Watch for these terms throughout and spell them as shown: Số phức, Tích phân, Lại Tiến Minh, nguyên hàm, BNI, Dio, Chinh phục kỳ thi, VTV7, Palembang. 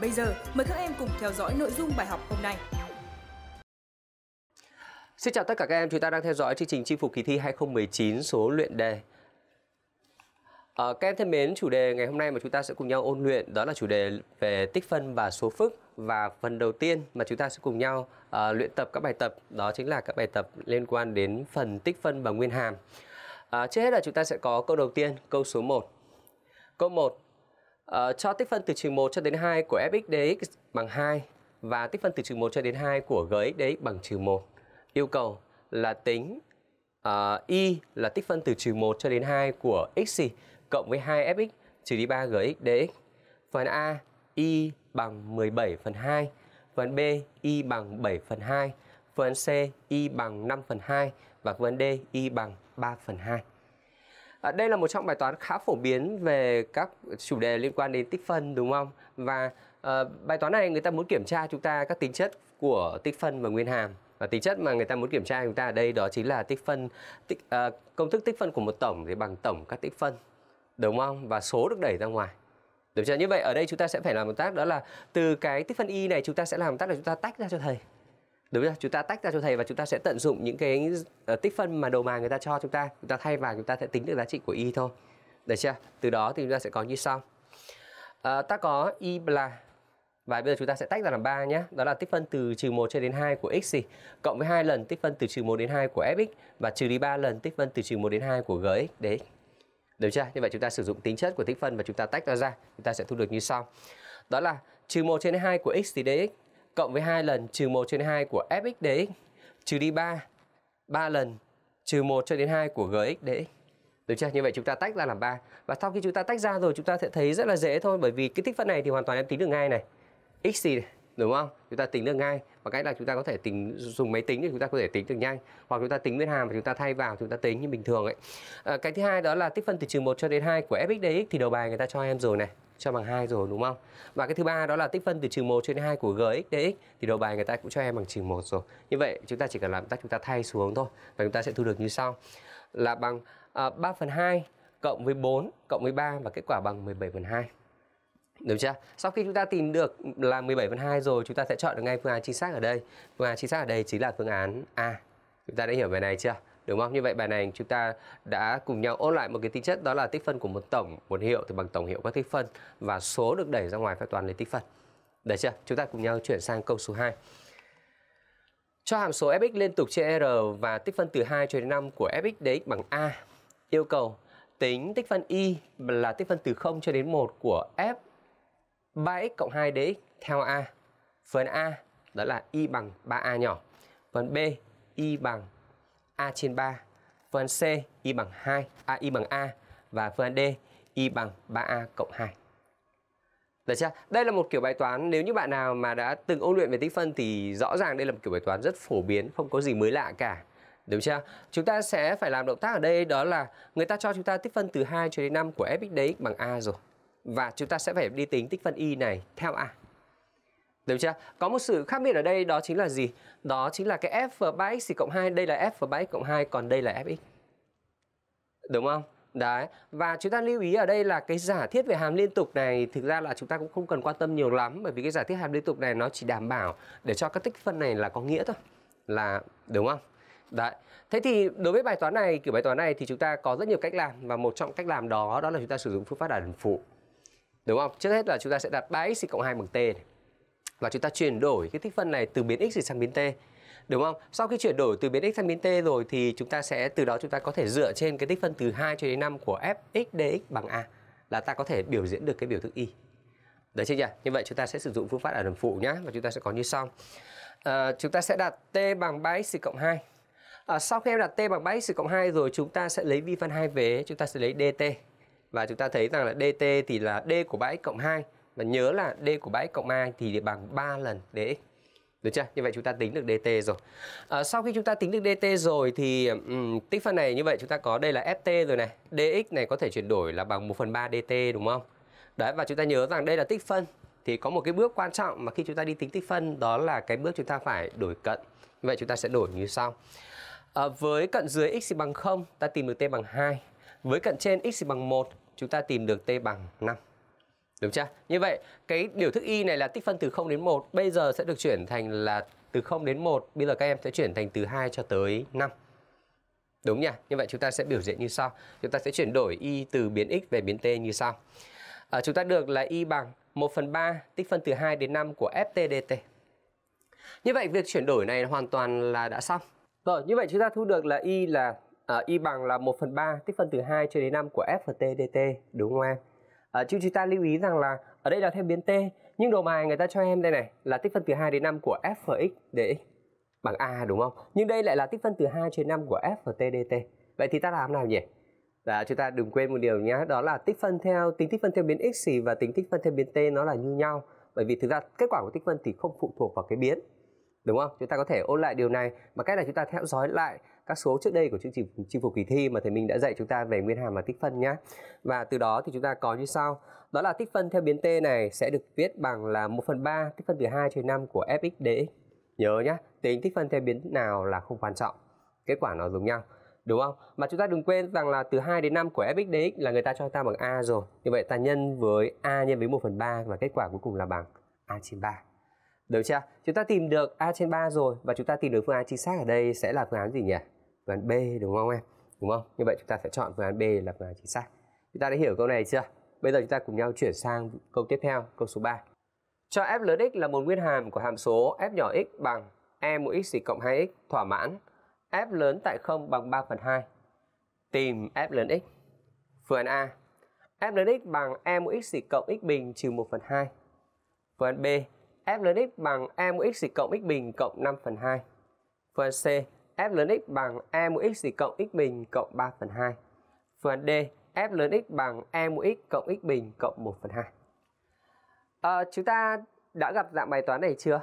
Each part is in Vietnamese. bây giờ, mời các em cùng theo dõi nội dung bài học hôm nay. Xin chào tất cả các em, chúng ta đang theo dõi chương trình Chinh phục kỳ thi 2019 số luyện đề. Các em thân mến, chủ đề ngày hôm nay mà chúng ta sẽ cùng nhau ôn luyện đó là chủ đề về tích phân và số phức. Và phần đầu tiên mà chúng ta sẽ cùng nhau luyện tập các bài tập đó chính là các bài tập liên quan đến phần tích phân và nguyên hàm. Trước hết là chúng ta sẽ có câu đầu tiên, câu số 1. Câu 1. Cho tích phân từ trừ 1 cho đến 2 của f(x) dx bằng 2 và tích phân từ trừ 1 cho đến 2 của g(x) dx bằng trừ 1. Yêu cầu là tính y là tích phân từ trừ 1 cho đến 2 của x cộng với 2fx trừ đi 3 gx dx. Phần A y bằng 17/2, phần B y bằng 7/2, phần C y bằng 5/2 và phần D y bằng 3/2. Đây là một trong bài toán khá phổ biến về các chủ đề liên quan đến tích phân, đúng không? Và bài toán này người ta muốn kiểm tra chúng ta các tính chất của tích phân và nguyên hàm. Và tính chất mà người ta muốn kiểm tra chúng ta ở đây đó chính là công thức tích phân của một tổng thì bằng tổng các tích phân, đúng không? Và số được đẩy ra ngoài, đúng chưa? Như vậy ở đây chúng ta sẽ phải làm một tác đó là từ cái tích phân y này chúng ta sẽ làm một tác là chúng ta tách ra cho thầy, đúng chưa? Chúng ta tách ra cho thầy và chúng ta sẽ tận dụng những cái tích phân mà đầu mà người ta cho chúng ta thay vào, chúng ta sẽ tính được giá trị của y thôi, được chưa? Từ đó thì chúng ta sẽ có như sau. Ta có y là, và bây giờ chúng ta sẽ tách ra làm 3 nhé. Đó là tích phân từ trừ 1 cho đến 2 của x cộng với 2 lần tích phân từ trừ 1 đến 2 của fx và trừ đi 3 lần tích phân từ trừ 1 đến 2 của gx dx. Được chưa? Như vậy chúng ta sử dụng tính chất của tích phân và chúng ta tách nó ra, chúng ta sẽ thu được như sau. Đó là trừ 1 trên 2 của x dx cộng với 2 lần trừ 1 trên 2 của fx dx trừ đi 3 lần trừ 1 cho đến 2 của gx dx. Được chưa? Như vậy chúng ta tách ra làm 3. Và sau khi chúng ta tách ra rồi chúng ta sẽ thấy rất là dễ thôi, bởi vì cái tích phân này thì hoàn toàn em tính được ngay này. X này, đúng không? Chúng ta tính được ngay bằng cách là chúng ta có thể dùng máy tính thì chúng ta có thể tính được nhanh, hoặc chúng ta tính nguyên hàm và chúng ta thay vào chúng ta tính như bình thường ấy. Cái thứ hai đó là tích phân từ trừ 1 cho đến 2 của fx dx thì đầu bài người ta cho em rồi này, cho bằng 2 rồi, đúng không? Và cái thứ ba đó là tích phân từ trừ 1 cho đến 2 của gx dx thì đầu bài người ta cũng cho em bằng trừ 1 rồi. Như vậy chúng ta chỉ cần làm chúng ta thay xuống thôi và chúng ta sẽ thu được như sau là bằng 3/2 cộng với 4 cộng với 3 và kết quả bằng 17/2. Được chưa? Sau khi chúng ta tìm được là 17/2 rồi, chúng ta sẽ chọn được ngay phương án chính xác ở đây. Phương án chính xác ở đây chính là phương án A. Chúng ta đã hiểu bài này chưa? Đúng không? Như vậy bài này chúng ta đã cùng nhau ôn lại một cái tính chất đó là tích phân của một tổng, một hiệu thì bằng tổng hiệu các tích phân và số được đẩy ra ngoài phép toán lấy tích phân. Được chưa? Chúng ta cùng nhau chuyển sang câu số 2. Cho hàm số fx liên tục trên R và tích phân từ 2 cho đến 5 của fx dx bằng A. Yêu cầu tính tích phân y là tích phân từ 0 cho đến 1 của f 3x cộng 2 dx theo A. Phần A đó là y bằng 3a nhỏ, phần B y bằng a trên 3, phần C y bằng a và phần D y bằng 3a cộng 2. Được chưa? Đây là một kiểu bài toán, nếu như bạn nào mà đã từng ôn luyện về tích phân thì rõ ràng đây là một kiểu bài toán rất phổ biến, không có gì mới lạ cả. Đúng chưa? Chúng ta sẽ phải làm động tác ở đây đó là người ta cho chúng ta tích phân từ 2 cho đến 5 của fx dx bằng A rồi. Và chúng ta sẽ phải đi tính tích phân y này theo A. Được chưa? Có một sự khác biệt ở đây đó chính là gì? Đó chính là cái f 3x cộng 2, đây là f 3x cộng 2, còn đây là fx. Đúng không? Đấy. Và chúng ta lưu ý ở đây là cái giả thiết về hàm liên tục này thực ra là chúng ta cũng không cần quan tâm nhiều lắm, bởi vì cái giả thiết hàm liên tục này nó chỉ đảm bảo để cho các tích phân này là có nghĩa thôi. Là, đúng không? Đấy. Thế thì đối với bài toán này, kiểu bài toán này thì chúng ta có rất nhiều cách làm và một trong cách làm đó là chúng ta sử dụng phương pháp đà điền phụ. Đúng không? Trước hết là chúng ta sẽ đặt 3x cộng 2 bằng t này. Và chúng ta chuyển đổi cái tích phân này từ biến x sang biến t. Đúng không? Sau khi chuyển đổi từ biến x sang biến t rồi thì chúng ta sẽ từ đó chúng ta có thể dựa trên cái tích phân từ 2 cho đến 5 của fx dx bằng a là ta có thể biểu diễn được cái biểu thức y. Đấy chưa nhỉ? Như vậy chúng ta sẽ sử dụng phương pháp đà điền phụ nhá, và chúng ta sẽ có như sau. Chúng ta sẽ đặt t bằng 3x cộng 2. Sau khi em đặt t bằng 3x cộng 2 rồi chúng ta sẽ lấy vi phân 2 về, chúng ta sẽ lấy dt. Và chúng ta thấy rằng là dt thì là d của 3x cộng 2. Và nhớ là d của 3x cộng 2 thì bằng 3 lần dx. Được chưa? Như vậy chúng ta tính được dt rồi. Sau khi chúng ta tính được dt rồi thì tích phân này như vậy chúng ta có đây là ft rồi này. Dx này có thể chuyển đổi là bằng 1/3 dt, đúng không? Đấy, và chúng ta nhớ rằng đây là tích phân. Thì có một cái bước quan trọng mà khi chúng ta đi tính tích phân đó là cái bước chúng ta phải đổi cận. Như vậy chúng ta sẽ đổi như sau. Với cận dưới x bằng 0 ta tìm được t bằng 2. Với cận trên x bằng 1 chúng ta tìm được t bằng 5. Đúng chưa? Như vậy cái điều thức y này là tích phân từ 0 đến 1, bây giờ sẽ được chuyển thành là từ 0 đến 1, bây giờ các em sẽ chuyển thành từ 2 cho tới 5. Đúng nhỉ? Như vậy chúng ta sẽ biểu diễn như sau. Chúng ta sẽ chuyển đổi y từ biến x về biến t như sau. Chúng ta được là y bằng 1/3 tích phân từ 2 đến 5 của ft dt. Như vậy việc chuyển đổi này hoàn toàn là đã xong. Rồi, như vậy chúng ta thu được là y là y bằng là 1/3 tích phân từ 2 cho đến 5 của ft dt, đúng không em? Chứ chúng ta lưu ý rằng là ở đây là thêm biến t, nhưng đồ bài người ta cho em đây này là tích phân từ 2 đến 5 của fx dx bằng a, đúng không? Nhưng đây lại là tích phân từ 2 cho đến 5 của ft dt. Vậy thì ta làm nào nhỉ? Và chúng ta đừng quên một điều nhé, đó là tính tích phân theo biến x và tính tích phân theo biến t nó là như nhau, bởi vì thực ra kết quả của tích phân thì không phụ thuộc vào cái biến, đúng không? Chúng ta có thể ôn lại điều này bằng cách là chúng ta theo dõi lại các số trước đây của chương trình chinh phục kỳ thi mà thầy Minh đã dạy chúng ta về nguyên hàm và tích phân nhé. Và từ đó thì chúng ta có như sau, đó là tích phân theo biến t này sẽ được viết bằng là 1/3 tích phân từ 2 cho 5 của fx dx. Nhớ nhé, tính tích phân theo biến nào là không quan trọng, kết quả nó giống nhau, đúng không? Mà chúng ta đừng quên rằng là từ 2 đến 5 của fx dx là người ta cho ta bằng a rồi. Như vậy ta nhân với a nhân với 1/3 và kết quả cuối cùng là bằng a/3. Được chưa? Chúng ta tìm được a/3 rồi và chúng ta tìm được phương án chính xác ở đây sẽ là phương án gì nhỉ? Phương án B, đúng không em? Đúng không? Như vậy chúng ta sẽ chọn phương án B là phương án chính xác. Chúng ta đã hiểu câu này chưa? Bây giờ chúng ta cùng nhau chuyển sang câu tiếp theo, câu số 3. Cho f lớn x là một nguyên hàm của hàm số f nhỏ x bằng e mũ x + 2x thỏa mãn f lớn tại 0 bằng 3/2. Tìm f lớn x. Phương án A. F lớn x bằng e mũ x + x bình trừ 1/2. Phương án B. F lớn x bằng e mũ x + x bình cộng 5/2. Phương án C. F lớn x bằng e mũ x + x bình cộng 3/2. Phương án D. F lớn x bằng e mũ x + x bình cộng 1/2. Chúng ta đã gặp dạng bài toán này chưa?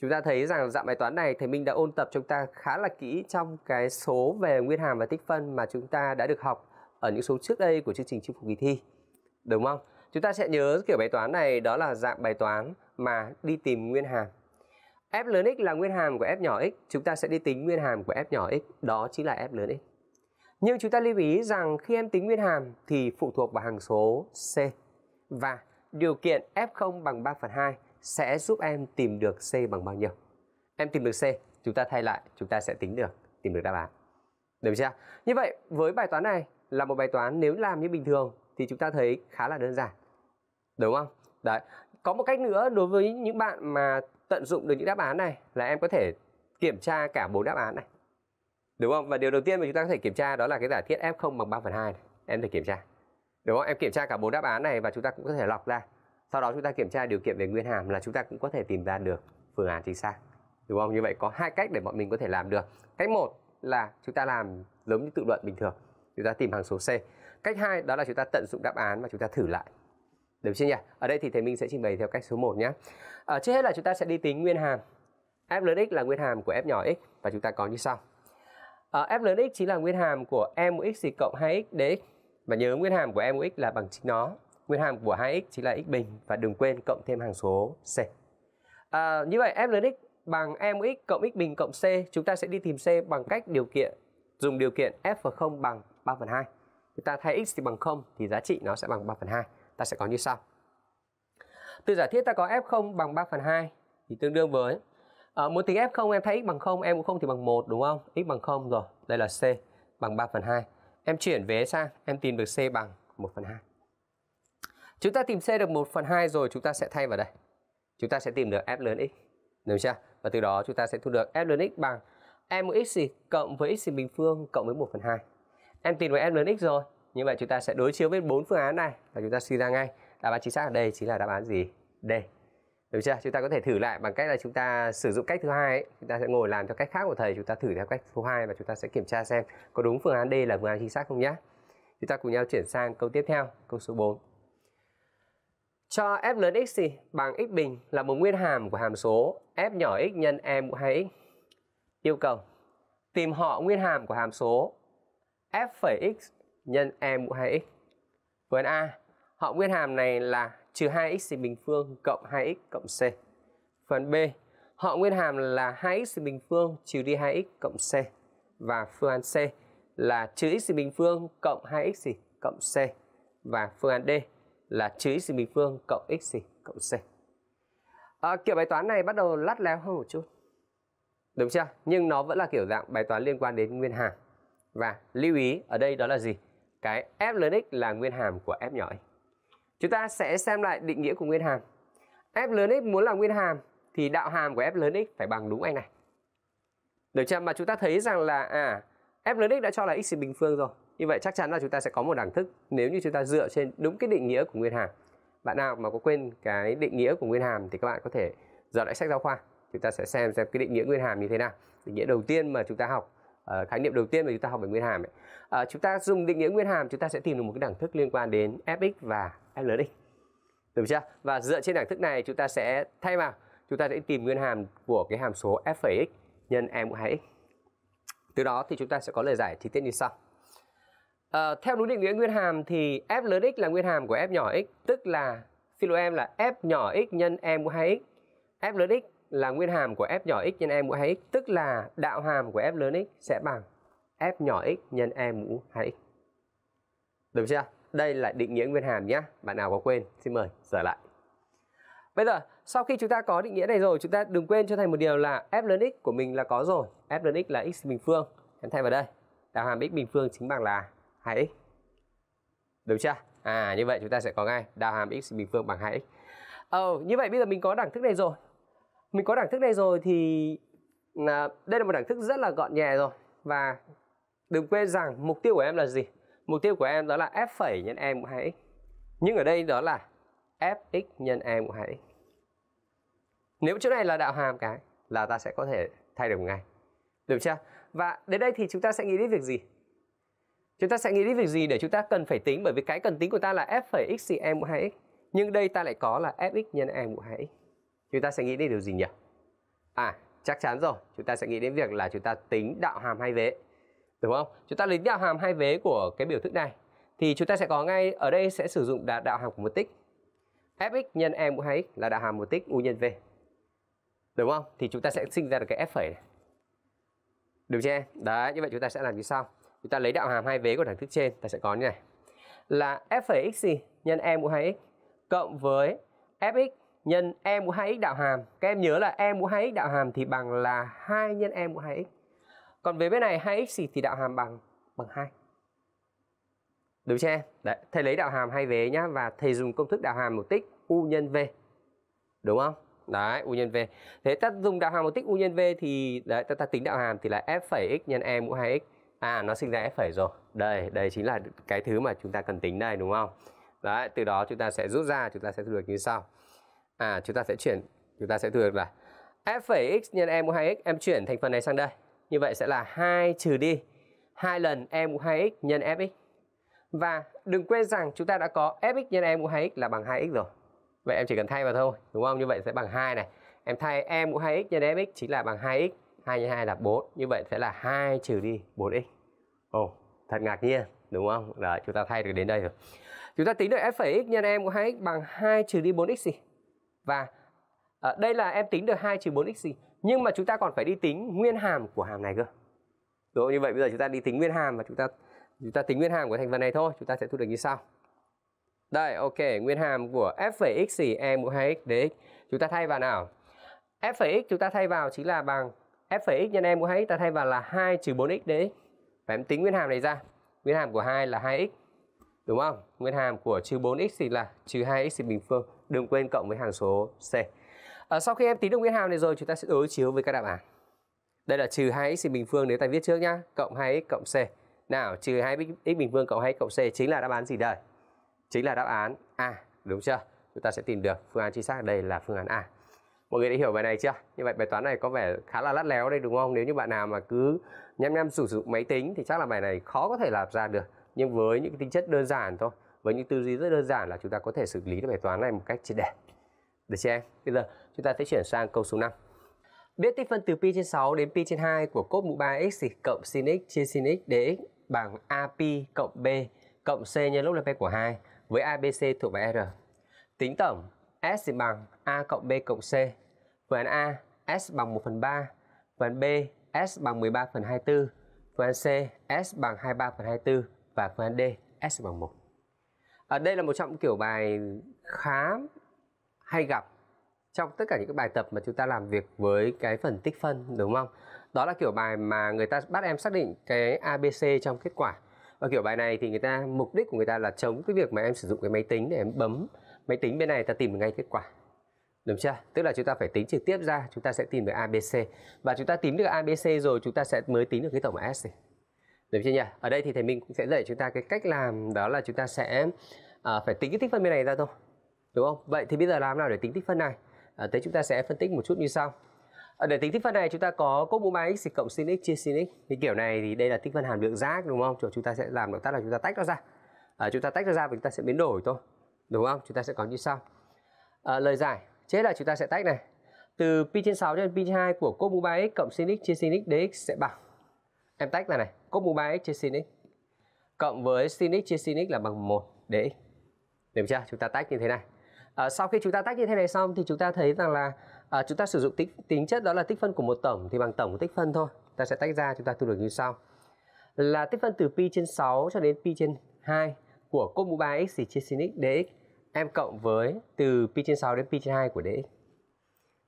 Chúng ta thấy rằng dạng bài toán này thầy Minh đã ôn tập chúng ta khá là kỹ trong cái số về nguyên hàm và tích phân mà chúng ta đã được học ở những số trước đây của chương trình chinh phục kỳ thi, đúng không? Chúng ta sẽ nhớ kiểu bài toán này, đó là dạng bài toán mà đi tìm nguyên hàm. F lớn x là nguyên hàm của f nhỏ x, chúng ta sẽ đi tính nguyên hàm của f nhỏ x, đó chính là f lớn x. Nhưng chúng ta lưu ý rằng khi em tính nguyên hàm thì phụ thuộc vào hằng số c. Và điều kiện f0 bằng 3/2 sẽ giúp em tìm được c bằng bao nhiêu. Em tìm được c, chúng ta thay lại, chúng ta sẽ tìm được đáp án. Được chưa? Như vậy với bài toán này là một bài toán nếu làm như bình thường thì chúng ta thấy khá là đơn giản, đúng không? Đấy. Có một cách nữa đối với những bạn mà tận dụng được những đáp án này là em có thể kiểm tra cả 4 đáp án này, đúng không? Và điều đầu tiên mà chúng ta có thể kiểm tra đó là cái giả thiết f0 bằng 3/2 này. Em thể kiểm tra, đúng không? Em kiểm tra cả 4 đáp án này và chúng ta cũng có thể lọc ra. Sau đó chúng ta kiểm tra điều kiện về nguyên hàm là chúng ta cũng có thể tìm ra được phương án chính xác, đúng không? Như vậy có hai cách để bọn mình có thể làm được. Cách một là chúng ta làm giống như tự luận bình thường, chúng ta tìm hằng số c. Cách hai đó là chúng ta tận dụng đáp án và chúng ta thử lại, được chưa nhỉ? Ở đây thì thầy Minh sẽ trình bày theo cách số 1 nhé. Trước hết là chúng ta sẽ đi tính nguyên hàm. F lớn x là nguyên hàm của f nhỏ x và chúng ta có như sau. F lớn x chính là nguyên hàm của e mũ x + 2x dx. Và nhớ nguyên hàm của e mũ x là bằng chính nó. Nguyên hàm của 2x chính là x bình và đừng quên cộng thêm hằng số c. Như vậy f lớn x bằng e mũ x cộng x bình cộng c, chúng ta sẽ đi tìm c bằng cách dùng điều kiện f0 bằng 3/2. Chúng ta thay x thì bằng 0 thì giá trị nó sẽ bằng 3/2. Ta sẽ có như sau. Từ giả thiết ta có f0 bằng 3/2 thì tương đương với muốn tính f0 em thay x bằng 0, em cũng không thì bằng 1, đúng không? X bằng 0 rồi, đây là c bằng 3/2. Em chuyển vế sang, em tìm được c bằng 1/2. Chúng ta tìm c được 1/2 rồi, chúng ta sẽ thay vào đây. Chúng ta sẽ tìm được f lớn x, đúng chưa? Và từ đó chúng ta sẽ thu được f lớn x bằng e mũ x cộng với x bình phương cộng với 1/2. Em tìm được f lớn x rồi. Như vậy chúng ta sẽ đối chiếu với 4 phương án này và chúng ta suy ra ngay đáp án chính xác ở đây chính là đáp án gì? D. Được chưa? Chúng ta có thể thử lại bằng cách là chúng ta sử dụng cách thứ hai ấy. Chúng ta sẽ ngồi làm theo cách khác của thầy, chúng ta thử theo cách số 2 và chúng ta sẽ kiểm tra xem có đúng phương án D là phương án chính xác không nhé. Chúng ta cùng nhau chuyển sang câu tiếp theo, câu số 4. Cho f lớn x bằng x bình là một nguyên hàm của hàm số f nhỏ x nhân e mũ 2x. Yêu cầu tìm họ nguyên hàm của hàm số f' x nhân e mũ 2x. Phương án A, họ nguyên hàm này là trừ 2x bình phương cộng 2x cộng c. Phương án B, họ nguyên hàm là 2x bình phương trừ đi 2x cộng c. Và phương án C là trừ x bình phương cộng 2x cộng c. Và phương án D, là 9x bình phương cộng x cộng c. Kiểu bài toán này bắt đầu lắt léo hơn một chút, đúng chưa? Nhưng nó vẫn là kiểu dạng bài toán liên quan đến nguyên hàm. Và lưu ý ở đây đó là gì? Cái f lớn x là nguyên hàm của f nhỏ x. Chúng ta sẽ xem lại định nghĩa của nguyên hàm. F lớn x muốn là nguyên hàm thì đạo hàm của f lớn x phải bằng đúng anh này, được chưa? Mà chúng ta thấy rằng là f lớn x đã cho là x bình phương rồi. Như vậy chắc chắn là chúng ta sẽ có một đẳng thức nếu như chúng ta dựa trên đúng cái định nghĩa của nguyên hàm. Bạn nào mà có quên cái định nghĩa của nguyên hàm thì các bạn có thể dở lại sách giáo khoa. Chúng ta sẽ xem cái định nghĩa nguyên hàm như thế nào. Định nghĩa đầu tiên mà chúng ta học, khái niệm đầu tiên mà chúng ta học về nguyên hàm ấy. Chúng ta dùng định nghĩa nguyên hàm, chúng ta sẽ tìm được một cái đẳng thức liên quan đến fx và f lớn x, được chưa? Và dựa trên đẳng thức này chúng ta sẽ thay vào, chúng ta sẽ tìm nguyên hàm của cái hàm số f(x) nhân e mũ 2x. Từ đó thì chúng ta sẽ có lời giải chi tiết như sau. Theo đúng định nghĩa nguyên hàm thì f lớn x là nguyên hàm của f nhỏ x, tức là philo em là f nhỏ x nhân e mũ 2x. F lớn x là nguyên hàm của f nhỏ x nhân e mũ 2x, tức là đạo hàm của f lớn x sẽ bằng f nhỏ x nhân e mũ 2x. Được chưa? Đây là định nghĩa nguyên hàm nhé. Bạn nào có quên xin mời sửa lại. Bây giờ sau khi chúng ta có định nghĩa này rồi, chúng ta đừng quên cho thành một điều là f lớn x của mình là có rồi. F lớn x là x bình phương. Em thay vào đây, đạo hàm x bình phương chính bằng là 2x. Đúng chưa? Như vậy chúng ta sẽ có ngay đạo hàm x bình phương bằng 2x. Như vậy bây giờ mình có đẳng thức này rồi. Mình có đẳng thức này rồi thì đây là một đẳng thức rất là gọn nhẹ rồi. Và đừng quên rằng mục tiêu của em là gì? Mục tiêu của em đó là f' nhân e mũ 2x. Nhưng ở đây đó là fx nhân e mũ 2x. Nếu chỗ này là đạo hàm cái là ta sẽ có thể thay đổi ngay, được chưa? Và đến đây thì chúng ta sẽ nghĩ đến việc gì? Chúng ta sẽ nghĩ đến việc gì để chúng ta cần phải tính? Bởi vì cái cần tính của ta là f(x) e mũ 2x. Nhưng đây ta lại có là fx nhân e mũ 2x. Chúng ta sẽ nghĩ đến điều gì nhỉ? Chắc chắn rồi. Chúng ta sẽ nghĩ đến việc là chúng ta tính đạo hàm hai vế, đúng không? Chúng ta tính đạo hàm hai vế của cái biểu thức này. Thì chúng ta sẽ có ngay ở đây sẽ sử dụng đạo hàm của một tích. fx nhân e mũ 2x là đạo hàm một tích u nhân v, đúng không? Thì chúng ta sẽ sinh ra được cái f' này, được chưa? Đấy, như vậy chúng ta sẽ làm như sau. Chúng ta lấy đạo hàm hai vế của đẳng thức trên, ta sẽ có như này là f(x) nhân e mũ 2x cộng với fx nhân e mũ 2x đạo hàm. Các em nhớ là e mũ 2x đạo hàm thì bằng là 2 nhân e mũ 2x. Còn về bên này 2x thì đạo hàm bằng 2. Đúng chưa? Đấy, thầy lấy đạo hàm hai vế nhá, và thầy dùng công thức đạo hàm một tích u nhân v. Đúng không? Đấy, u nhân v. Thế ta dùng đạo hàm một tích u nhân v thì đấy, ta tính đạo hàm thì là f(x) nhân e mũ 2x. Nó sinh ra f' rồi. Đây chính là cái thứ mà chúng ta cần tính đây, đúng không? Đấy, từ đó chúng ta sẽ rút ra, chúng ta sẽ được như sau. Chúng ta sẽ được là f' x nhân e mũ 2x, em chuyển thành phần này sang đây. Như vậy sẽ là 2 trừ đi 2 lần e mũ 2x nhân fx. Và đừng quên rằng chúng ta đã có fx nhân e mũ 2x là bằng 2x rồi. Vậy em chỉ cần thay vào thôi, đúng không? Như vậy sẽ bằng 2 này. Em thay e mũ 2x nhân fx chính là bằng 2x. 2 x 2 là 4. Như vậy sẽ là 2 trừ đi 4x. Thật ngạc nhiên, đúng không? Đấy, chúng ta thay được đến đây rồi. Chúng ta tính được f' x nhân e mũ 2x bằng 2 trừ đi 4x gì. Và đây là em tính được 2 trừ 4x gì. Nhưng mà chúng ta còn phải đi tính nguyên hàm của hàm này cơ. Rồi, như vậy bây giờ chúng ta đi tính nguyên hàm và chúng ta tính nguyên hàm của thành phần này thôi. Chúng ta sẽ thu được như sau. Đây, ok, nguyên hàm của f' x gì e mũ 2x dx. Chúng ta thay vào nào? F' x chúng ta thay vào chính là bằng f(x) nhân e mũ 2x, ta thay vào là 2 trừ 4x dx. Và em tính nguyên hàm này ra. Nguyên hàm của 2 là 2x, đúng không? Nguyên hàm của trừ 4x thì là trừ 2x bình phương. Đừng quên cộng với hằng số c. Sau khi em tính được nguyên hàm này rồi, chúng ta sẽ đối chiếu với các đáp án. Đây là trừ 2x bình phương, nếu ta viết trước nhá, cộng 2x cộng c. Nào, trừ 2x bình phương cộng 2x cộng c chính là đáp án gì đây? Chính là đáp án A, đúng chưa? Chúng ta sẽ tìm được phương án chính xác ở đây là phương án A. Mọi người đã hiểu bài này chưa? Như vậy bài toán này có vẻ khá là lắt léo đây, đúng không? Nếu như bạn nào mà cứ nhăm nhăm sử dụng máy tính thì chắc là bài này khó có thể làm ra được. Nhưng với những cái tính chất đơn giản thôi, với những tư duy rất đơn giản là chúng ta có thể xử lý được bài toán này một cách triệt để. Được chưa em? Bây giờ chúng ta sẽ chuyển sang câu số 5. Biết tích phân từ pi trên 6 đến pi trên 2 của cốt mũ 3x cộng sin x chia sin x dx bằng a pi cộng b cộng c nhân log Lp của 2 với abc thuộc bài R. Tính tổng S bằng A cộng B cộng C. Phương án A, S bằng 1/3. Phương án B, S bằng 13/24. Phương án C, S bằng 23/24. Và phương án D, S bằng 1. Đây là một trong kiểu bài khá hay gặp trong tất cả những cái bài tập mà chúng ta làm việc với cái phần tích phân, đúng không? Đó là kiểu bài mà người ta bắt em xác định cái ABC trong kết quả. Và kiểu bài này thì người ta, mục đích của người ta là chống cái việc mà em sử dụng cái máy tính để em bấm máy tính bên này ta tìm được ngay kết quả, đúng chưa? Tức là chúng ta phải tính trực tiếp ra, chúng ta sẽ tìm được ABC, và chúng ta tính được ABC rồi chúng ta sẽ mới tính được cái tổng S, đúng chưa nhỉ? Ở đây thì thầy Minh cũng sẽ dạy chúng ta cái cách làm, đó là chúng ta sẽ phải tính cái tích phân bên này ra thôi, đúng không? Vậy thì bây giờ làm nào để tính tích phân này? Thế chúng ta sẽ phân tích một chút như sau. Để tính tích phân này chúng ta có cos 4x cộng sin x chia sin x. Thì kiểu này thì đây là tích phân hàm lượng rác, đúng không? Chúng ta sẽ làm động tác là chúng ta tách nó ra. Chúng ta tách nó ra và chúng ta sẽ biến đổi thôi, đúng không? Chúng ta sẽ có như sau. Lời giải, thế là chúng ta sẽ tách này. Từ pi trên 6 cho đến pi trên 2 của cos 4x cộng sin x chia sin x dx sẽ bằng, em tách ra này, cos 4x chia sin x cộng với sin x chia sin x là bằng 1 dx. Được chưa? Chúng ta tách như thế này. Sau khi chúng ta tách như thế này xong thì chúng ta thấy rằng là chúng ta sử dụng tính chất đó là tích phân của một tổng thì bằng tổng của tích phân thôi. Ta sẽ tách ra, chúng ta thu được như sau. Là tích phân từ pi trên 6 cho đến pi trên 2 của cos mũ 3x thì chia sin x dx em cộng với từ pi trên 6 đến pi trên 2 của dx.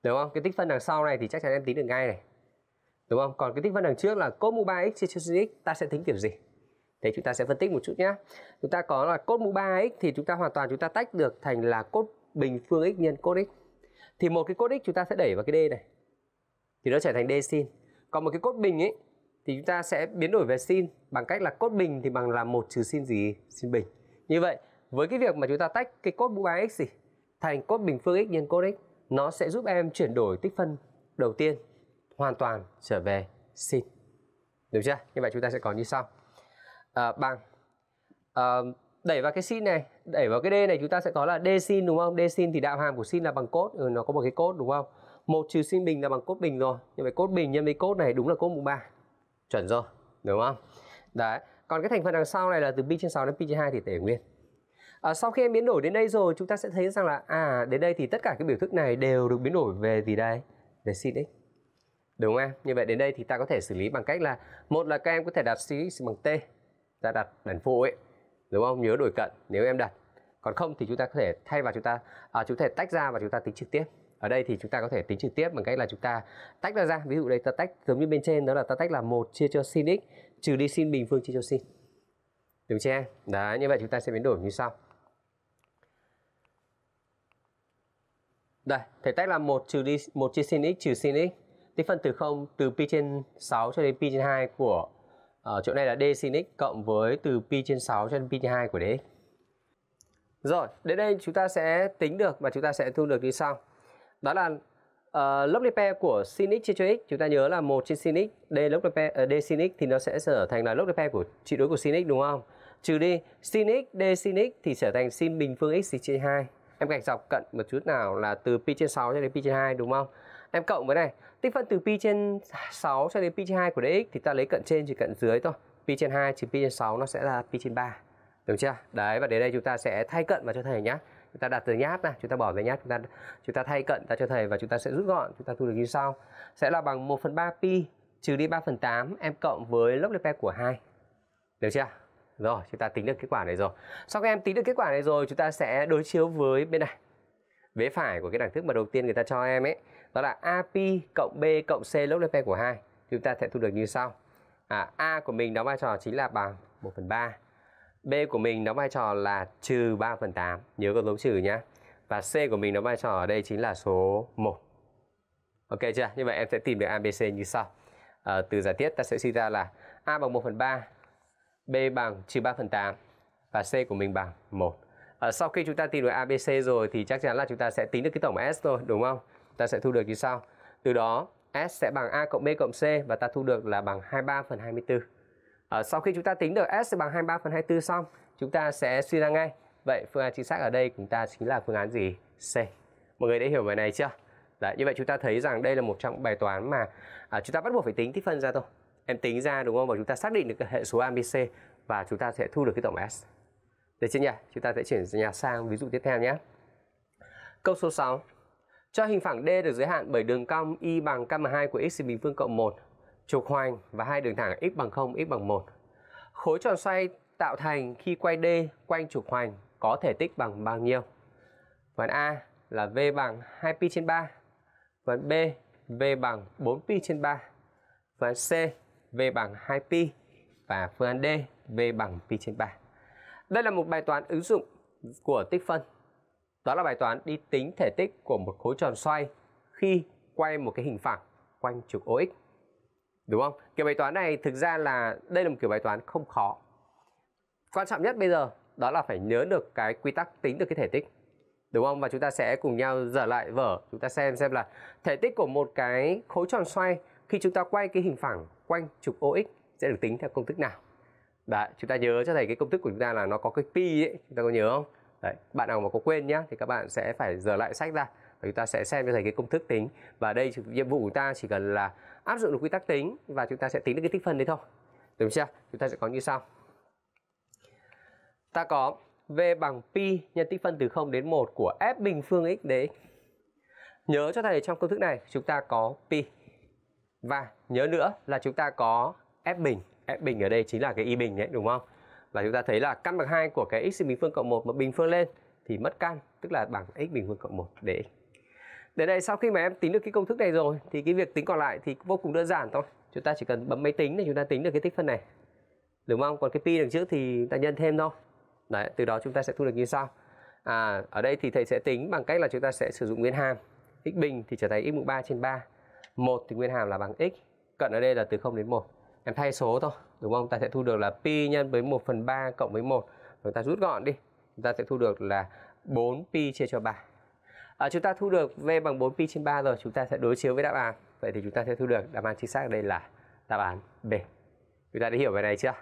Đúng không? Cái tích phân đằng sau này thì chắc chắn em tính được ngay này, đúng không? Còn cái tích phân đằng trước là cos mũ 3x chia sin x ta sẽ tính kiểu gì? Thế chúng ta sẽ phân tích một chút nhé. Chúng ta có là cos mũ 3x thì chúng ta hoàn toàn chúng ta tách được thành là cos bình phương x nhân cos x. Thì một cái cos x chúng ta sẽ đẩy vào cái d này thì nó trở thành d sin. Còn một cái cos bình ấy thì chúng ta sẽ biến đổi về sin bằng cách là cos bình thì bằng là 1 trừ sin gì? Sin bình. Như vậy với cái việc mà chúng ta tách cái cos mũ 3x gì thành cos bình phương x nhân cos x, nó sẽ giúp em chuyển đổi tích phân đầu tiên hoàn toàn trở về sin. Được chưa? Như vậy chúng ta sẽ có như sau. Bằng đẩy vào cái sin này, đẩy vào cái d này chúng ta sẽ có là d sin, đúng không? D sin thì đạo hàm của sin là bằng cos, nó có một cái cos, đúng không? 1 trừ sin bình là bằng cos bình rồi. Như vậy cos bình nhân với cos này đúng là cos mũ 3. Chuẩn rồi, đúng không? Đấy. Còn cái thành phần đằng sau này là từ pi trên 6 đến pi trên 2 thì để nguyên. Sau khi em biến đổi đến đây rồi chúng ta sẽ thấy rằng là đến đây thì tất cả cái biểu thức này đều được biến đổi về gì đây? Về sin x. Đúng không? Như vậy đến đây thì ta có thể xử lý bằng cách là một là các em có thể đặt sin x bằng t, ta đặt đần phụ ấy, đúng không? Nhớ đổi cận nếu em đặt. Còn không thì chúng ta có thể thay vào chúng ta tách ra và chúng ta tính trực tiếp. Ở đây thì chúng ta có thể tính trực tiếp bằng cách là chúng ta tách ra. Ví dụ đây ta tách giống như bên trên, đó là ta tách là 1 chia cho sin x trừ đi sin bình phương chia cho sin. Đúng chưa em? Đấy, như vậy chúng ta sẽ biến đổi như sau. Đây, thầy tách là 1 chia sin x trừ sin x. Tích phân từ 0 từ pi trên 6 cho đến pi trên 2 của chỗ này là d sin x cộng với từ pi trên 6 cho đến pi trên 2 của dx. Rồi, đến đây chúng ta sẽ tính được và chúng ta sẽ thu được như sau. Đó là log Lepre của sin x chia cho x, chúng ta nhớ là 1 trên sin x, d sin x thì nó sẽ trở thành là log Lepre của trị đối của sin x, đúng không? Trừ đi sin x, d sin x thì trở thành sin bình phương x chia 2. Em gạch dọc cận một chút nào là từ pi trên 6 cho đến pi trên 2, đúng không? Em cộng với này, tích phân từ pi trên 6 cho đến pi trên 2 của dx thì ta lấy cận trên trừ cận dưới thôi. Pi trên 2 trừ pi trên 6 nó sẽ là pi trên 3. Đúng chưa? Đấy, và đến đây chúng ta sẽ thay cận vào cho thầy nhá. Chúng ta đặt từ nháp này, chúng ta bỏ từ nháp, chúng ta thay cận ra cho thầy và chúng ta sẽ rút gọn, chúng ta thu được như sau. Sẽ là bằng 1/3 pi trừ đi 3/8 em cộng với log Lepre của 2. Được chưa? Rồi, chúng ta tính được kết quả này rồi. Sau khi em tính được kết quả này rồi, chúng ta sẽ đối chiếu với bên này, vế phải của cái đẳng thức mà đầu tiên người ta cho em ấy, đó là a pi cộng b cộng c log Lepre của 2. Chúng ta sẽ thu được như sau. A của mình đóng vai trò chính là bằng 1/3, b của mình đóng vai trò là trừ 3/8, nhớ có dấu trừ nhá, và c của mình đóng vai trò ở đây chính là số 1. Ok chưa? Như vậy em sẽ tìm được ABC như sau. Từ giả thiết ta sẽ suy ra là a bằng 1/3, b bằng trừ 3/8 và c của mình bằng 1. Sau khi chúng ta tìm được ABC rồi thì chắc chắn là chúng ta sẽ tính được cái tổng S thôi, đúng không? Ta sẽ thu được như sau. Từ đó S sẽ bằng A cộng B cộng C và ta thu được là bằng 23/24. Sau khi chúng ta tính được S sẽ bằng 23/24 xong, chúng ta sẽ suy ra ngay. Vậy phương án chính xác ở đây của chúng ta chính là phương án gì? C. Mọi người đã hiểu bài này chưa? Đấy, như vậy chúng ta thấy rằng đây là một trong bài toán mà chúng ta bắt buộc phải tính tích phân ra thôi. Em tính ra, đúng không? Và chúng ta xác định được hệ số ABC và chúng ta sẽ thu được cái tổng S. Được chưa nhỉ? Chúng ta sẽ chuyển sang ví dụ tiếp theo nhé. Câu số 6. Cho hình phẳng D được giới hạn bởi đường cong y bằng cm2 của x bình phương cộng 1, trục hoành và hai đường thẳng x bằng 0, x bằng 1. Khối tròn xoay tạo thành khi quay D quanh trục hoành có thể tích bằng bao nhiêu? Phần A là V bằng 2π/3. Phần B, V bằng 4π/3. Phần C, V bằng 2π. Và phương án D, V bằng π/3. Đây là một bài toán ứng dụng của tích phân. Đó là bài toán đi tính thể tích của một khối tròn xoay khi quay một cái hình phẳng quanh trục OX. Đúng không? Kiểu bài toán này thực ra là đây là một kiểu bài toán không khó. Quan trọng nhất bây giờ đó là phải nhớ được cái quy tắc tính được cái thể tích. Đúng không? Và chúng ta sẽ cùng nhau dở lại vở, chúng ta xem là thể tích của một cái khối tròn xoay khi chúng ta quay cái hình phẳng quanh trục OX sẽ được tính theo công thức nào. Đấy, chúng ta nhớ cho thầy cái công thức của chúng ta là nó có cái pi ấy, chúng ta có nhớ không? Đấy, bạn nào mà có quên nhá thì các bạn sẽ phải dở lại sách ra và chúng ta sẽ xem cho thầy cái công thức tính. Và đây nhiệm vụ của chúng ta chỉ cần là áp dụng được quy tắc tính và chúng ta sẽ tính được cái tích phân đấy thôi. Được chưa? Chúng ta sẽ có như sau. Ta có V bằng pi nhân tích phân từ 0 đến 1 của f bình phương x dx. Nhớ cho thầy trong công thức này chúng ta có pi. Và nhớ nữa là chúng ta có f bình. F bình ở đây chính là cái y bình đấy, đúng không? Và chúng ta thấy là căn bậc 2 của cái x bình phương cộng 1 mà bình phương lên thì mất căn, tức là bằng x bình phương cộng 1 dx. Đến đây sau khi mà em tính được cái công thức này rồi thì cái việc tính còn lại thì vô cùng đơn giản thôi. Chúng ta chỉ cần bấm máy tính để chúng ta tính được cái tích phân này. Đúng không? Còn cái pi đằng trước thì ta nhân thêm thôi. Đấy, từ đó chúng ta sẽ thu được như sau. Ở đây thì thầy sẽ tính bằng cách là chúng ta sẽ sử dụng nguyên hàm. X bình thì trở thành x mũ 3/3. 1 thì nguyên hàm là bằng x. Cận ở đây là từ 0 đến 1. Em thay số thôi, đúng không? Ta sẽ thu được là pi nhân với 1/3 cộng với 1. Chúng ta rút gọn đi. Chúng ta sẽ thu được là 4pi chia cho 3. Chúng ta thu được V bằng 4pi/3 rồi. Chúng ta sẽ đối chiếu với đáp án. Vậy thì chúng ta sẽ thu được đáp án chính xác ở đây là đáp án B. Chúng ta đã hiểu bài này chưa?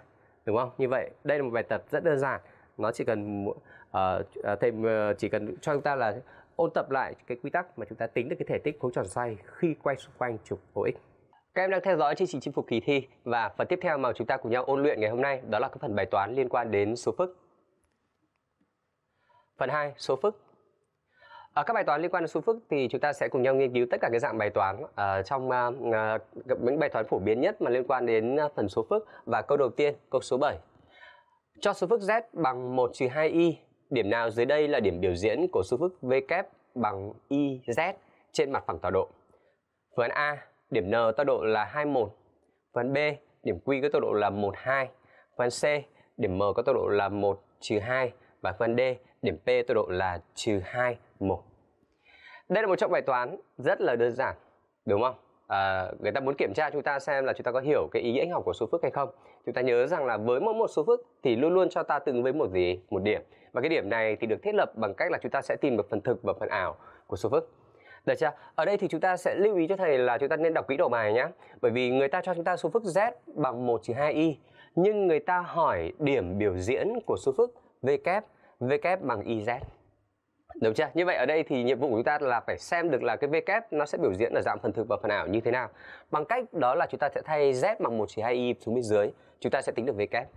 Đúng không? Như vậy, đây là một bài tập rất đơn giản. Nó chỉ cần thầy chỉ cần cho chúng ta là ôn tập lại cái quy tắc mà chúng ta tính được cái thể tích khối tròn xoay khi quay xung quanh trục OX. Các em đang theo dõi chương trình Chinh Phục Kỳ Thi và phần tiếp theo mà chúng ta cùng nhau ôn luyện ngày hôm nay đó là cái phần bài toán liên quan đến số phức. Phần 2, số phức. Ở các bài toán liên quan đến số phức thì chúng ta sẽ cùng nhau nghiên cứu tất cả các dạng bài toán trong những bài toán phổ biến nhất mà liên quan đến phần số phức. Và câu đầu tiên, câu số 7. Cho số phức z bằng 1-2y, điểm nào dưới đây là điểm biểu diễn của số phức v kép bằng yz trên mặt phẳng tọa độ? Phương án A, điểm n tọa độ là 21. Phần B, điểm q có tọa độ là 12. Phần C, điểm m có tọa độ là 1-2 và phần D, điểm p tọa độ là -2, 1. Đây là một trong bài toán rất là đơn giản, đúng không? Người ta muốn kiểm tra chúng ta xem là chúng ta có hiểu cái ý nghĩa học của số phức hay không. Chúng ta nhớ rằng là với mỗi một số phức thì luôn luôn cho ta tương với một gì? Một điểm. Và cái điểm này thì được thiết lập bằng cách là chúng ta sẽ tìm được phần thực và phần ảo của số phức. Được chưa? Ở đây thì chúng ta sẽ lưu ý cho thầy là chúng ta nên đọc kỹ đầu bài nhé. Bởi vì người ta cho chúng ta số phức z bằng 1-2y, nhưng người ta hỏi điểm biểu diễn của số phức v kép bằng yz. Đúng chưa? Như vậy ở đây thì nhiệm vụ của chúng ta là phải xem được là cái v kép nó sẽ biểu diễn ở dạng phần thực và phần ảo như thế nào. Bằng cách đó là chúng ta sẽ thay z bằng 1-2y xuống bên dưới, chúng ta sẽ tính được v kép.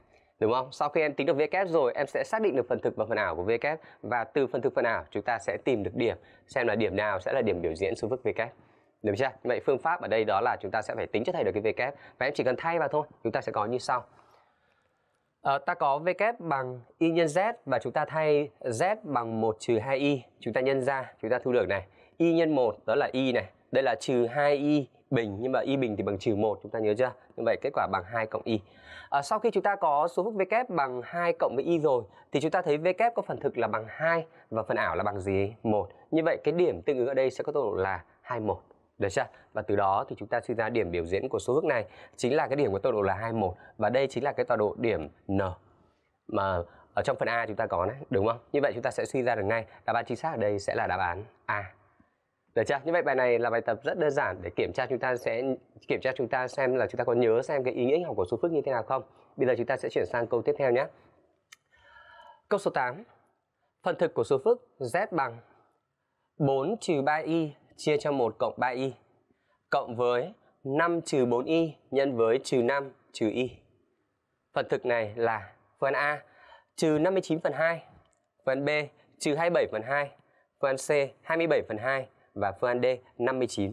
Đúng không? Sau khi em tính được v kép rồi, em sẽ xác định được phần thực và phần ảo của v kép và từ phần thực phần ảo chúng ta sẽ tìm được điểm, xem là điểm nào sẽ là điểm biểu diễn số phức v kép. Được chưa? Vậy phương pháp ở đây đó là chúng ta sẽ phải tính cho thầy được cái v kép và em chỉ cần thay vào thôi, chúng ta sẽ có như sau. Ta có v kép bằng y nhân z và chúng ta thay z bằng 1-2y. Chúng ta nhân ra, chúng ta thu được này. Y nhân 1 đó là y này. Đây là -2y bình, nhưng mà y bình thì bằng -1, chúng ta nhớ chưa? Như vậy kết quả bằng 2 cộng y. Sau khi chúng ta có số phức v kép bằng 2 cộng với y rồi thì chúng ta thấy v kép có phần thực là bằng 2 và phần ảo là bằng gì? 1. Như vậy cái điểm tương ứng ở đây sẽ có tọa độ là 21. Được chưa? Và từ đó thì chúng ta suy ra điểm biểu diễn của số phức này chính là cái điểm của tọa độ là 21 và đây chính là cái tọa độ điểm n mà ở trong phần A chúng ta có đấy, đúng không? Như vậy chúng ta sẽ suy ra được ngay đáp án chính xác ở đây sẽ là đáp án A. Được chưa? Như vậy bài này là bài tập rất đơn giản để kiểm tra chúng ta xem là chúng ta có nhớ xem cái ý nghĩa học của số phức như thế nào không. Bây giờ chúng ta sẽ chuyển sang câu tiếp theo nhé. Câu số 8. Phần thực của số phức z bằng 4-3y chia cho 1 cộng 3y cộng với 5-4y nhân với -5 y. Phần thực này là phần A -59/2, phần B -27/2, phần C 27/2 và phương án D 59/2.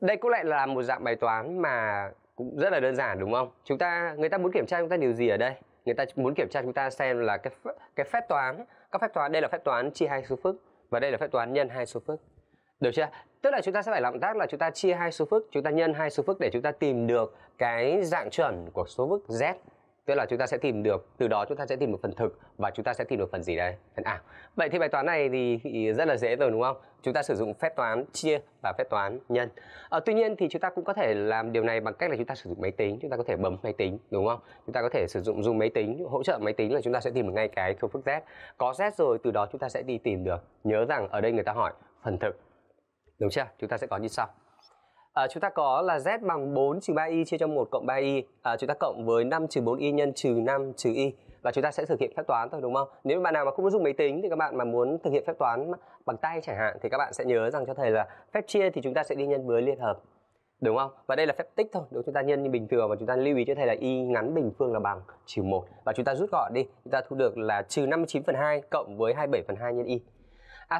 Đây cũng lại là một dạng bài toán mà cũng rất là đơn giản, đúng không? Người ta muốn kiểm tra chúng ta điều gì ở đây? người ta muốn kiểm tra chúng ta xem là cái phép toán, các phép toán, đây là phép toán chia hai số phức và đây là phép toán nhân hai số phức, được chưa? Tức là chúng ta sẽ phải làm động tác là chúng ta chia hai số phức, chúng ta nhân hai số phức để chúng ta tìm được cái dạng chuẩn của số phức z. Tức là chúng ta sẽ tìm được, từ đó chúng ta sẽ tìm được phần thực và chúng ta sẽ tìm được phần gì đây? Phần ảo. Vậy thì bài toán này thì rất là dễ rồi đúng không? Chúng ta sử dụng phép toán chia và phép toán nhân. Tuy nhiên thì chúng ta cũng có thể làm điều này bằng cách là chúng ta sử dụng máy tính, chúng ta có thể bấm máy tính đúng không? Chúng ta có thể sử dụng dùng máy tính, hỗ trợ máy tính là chúng ta sẽ tìm được ngay cái số phức z. Có z rồi từ đó chúng ta sẽ đi tìm được. Nhớ rằng ở đây người ta hỏi phần thực. Đúng chưa? Chúng ta sẽ có như sau. Chúng ta có là z bằng 4 trừ 3y chia cho 1 cộng 3y. Chúng ta cộng với 5 trừ 4y nhân trừ 5 trừ y. Và chúng ta sẽ thực hiện phép toán thôi đúng không? Nếu bạn nào mà không có dùng máy tính thì các bạn mà muốn thực hiện phép toán bằng tay chẳng hạn thì các bạn sẽ nhớ rằng cho thầy là phép chia thì chúng ta sẽ đi nhân với liên hợp. Đúng không? Và đây là phép tích thôi, đúng, chúng ta nhân như bình thường. Và chúng ta lưu ý cho thầy là y ngắn bình phương là bằng trừ 1. Và chúng ta rút gọn đi, chúng ta thu được là trừ 59 phần 2 cộng với 27 phần 2 nhân y.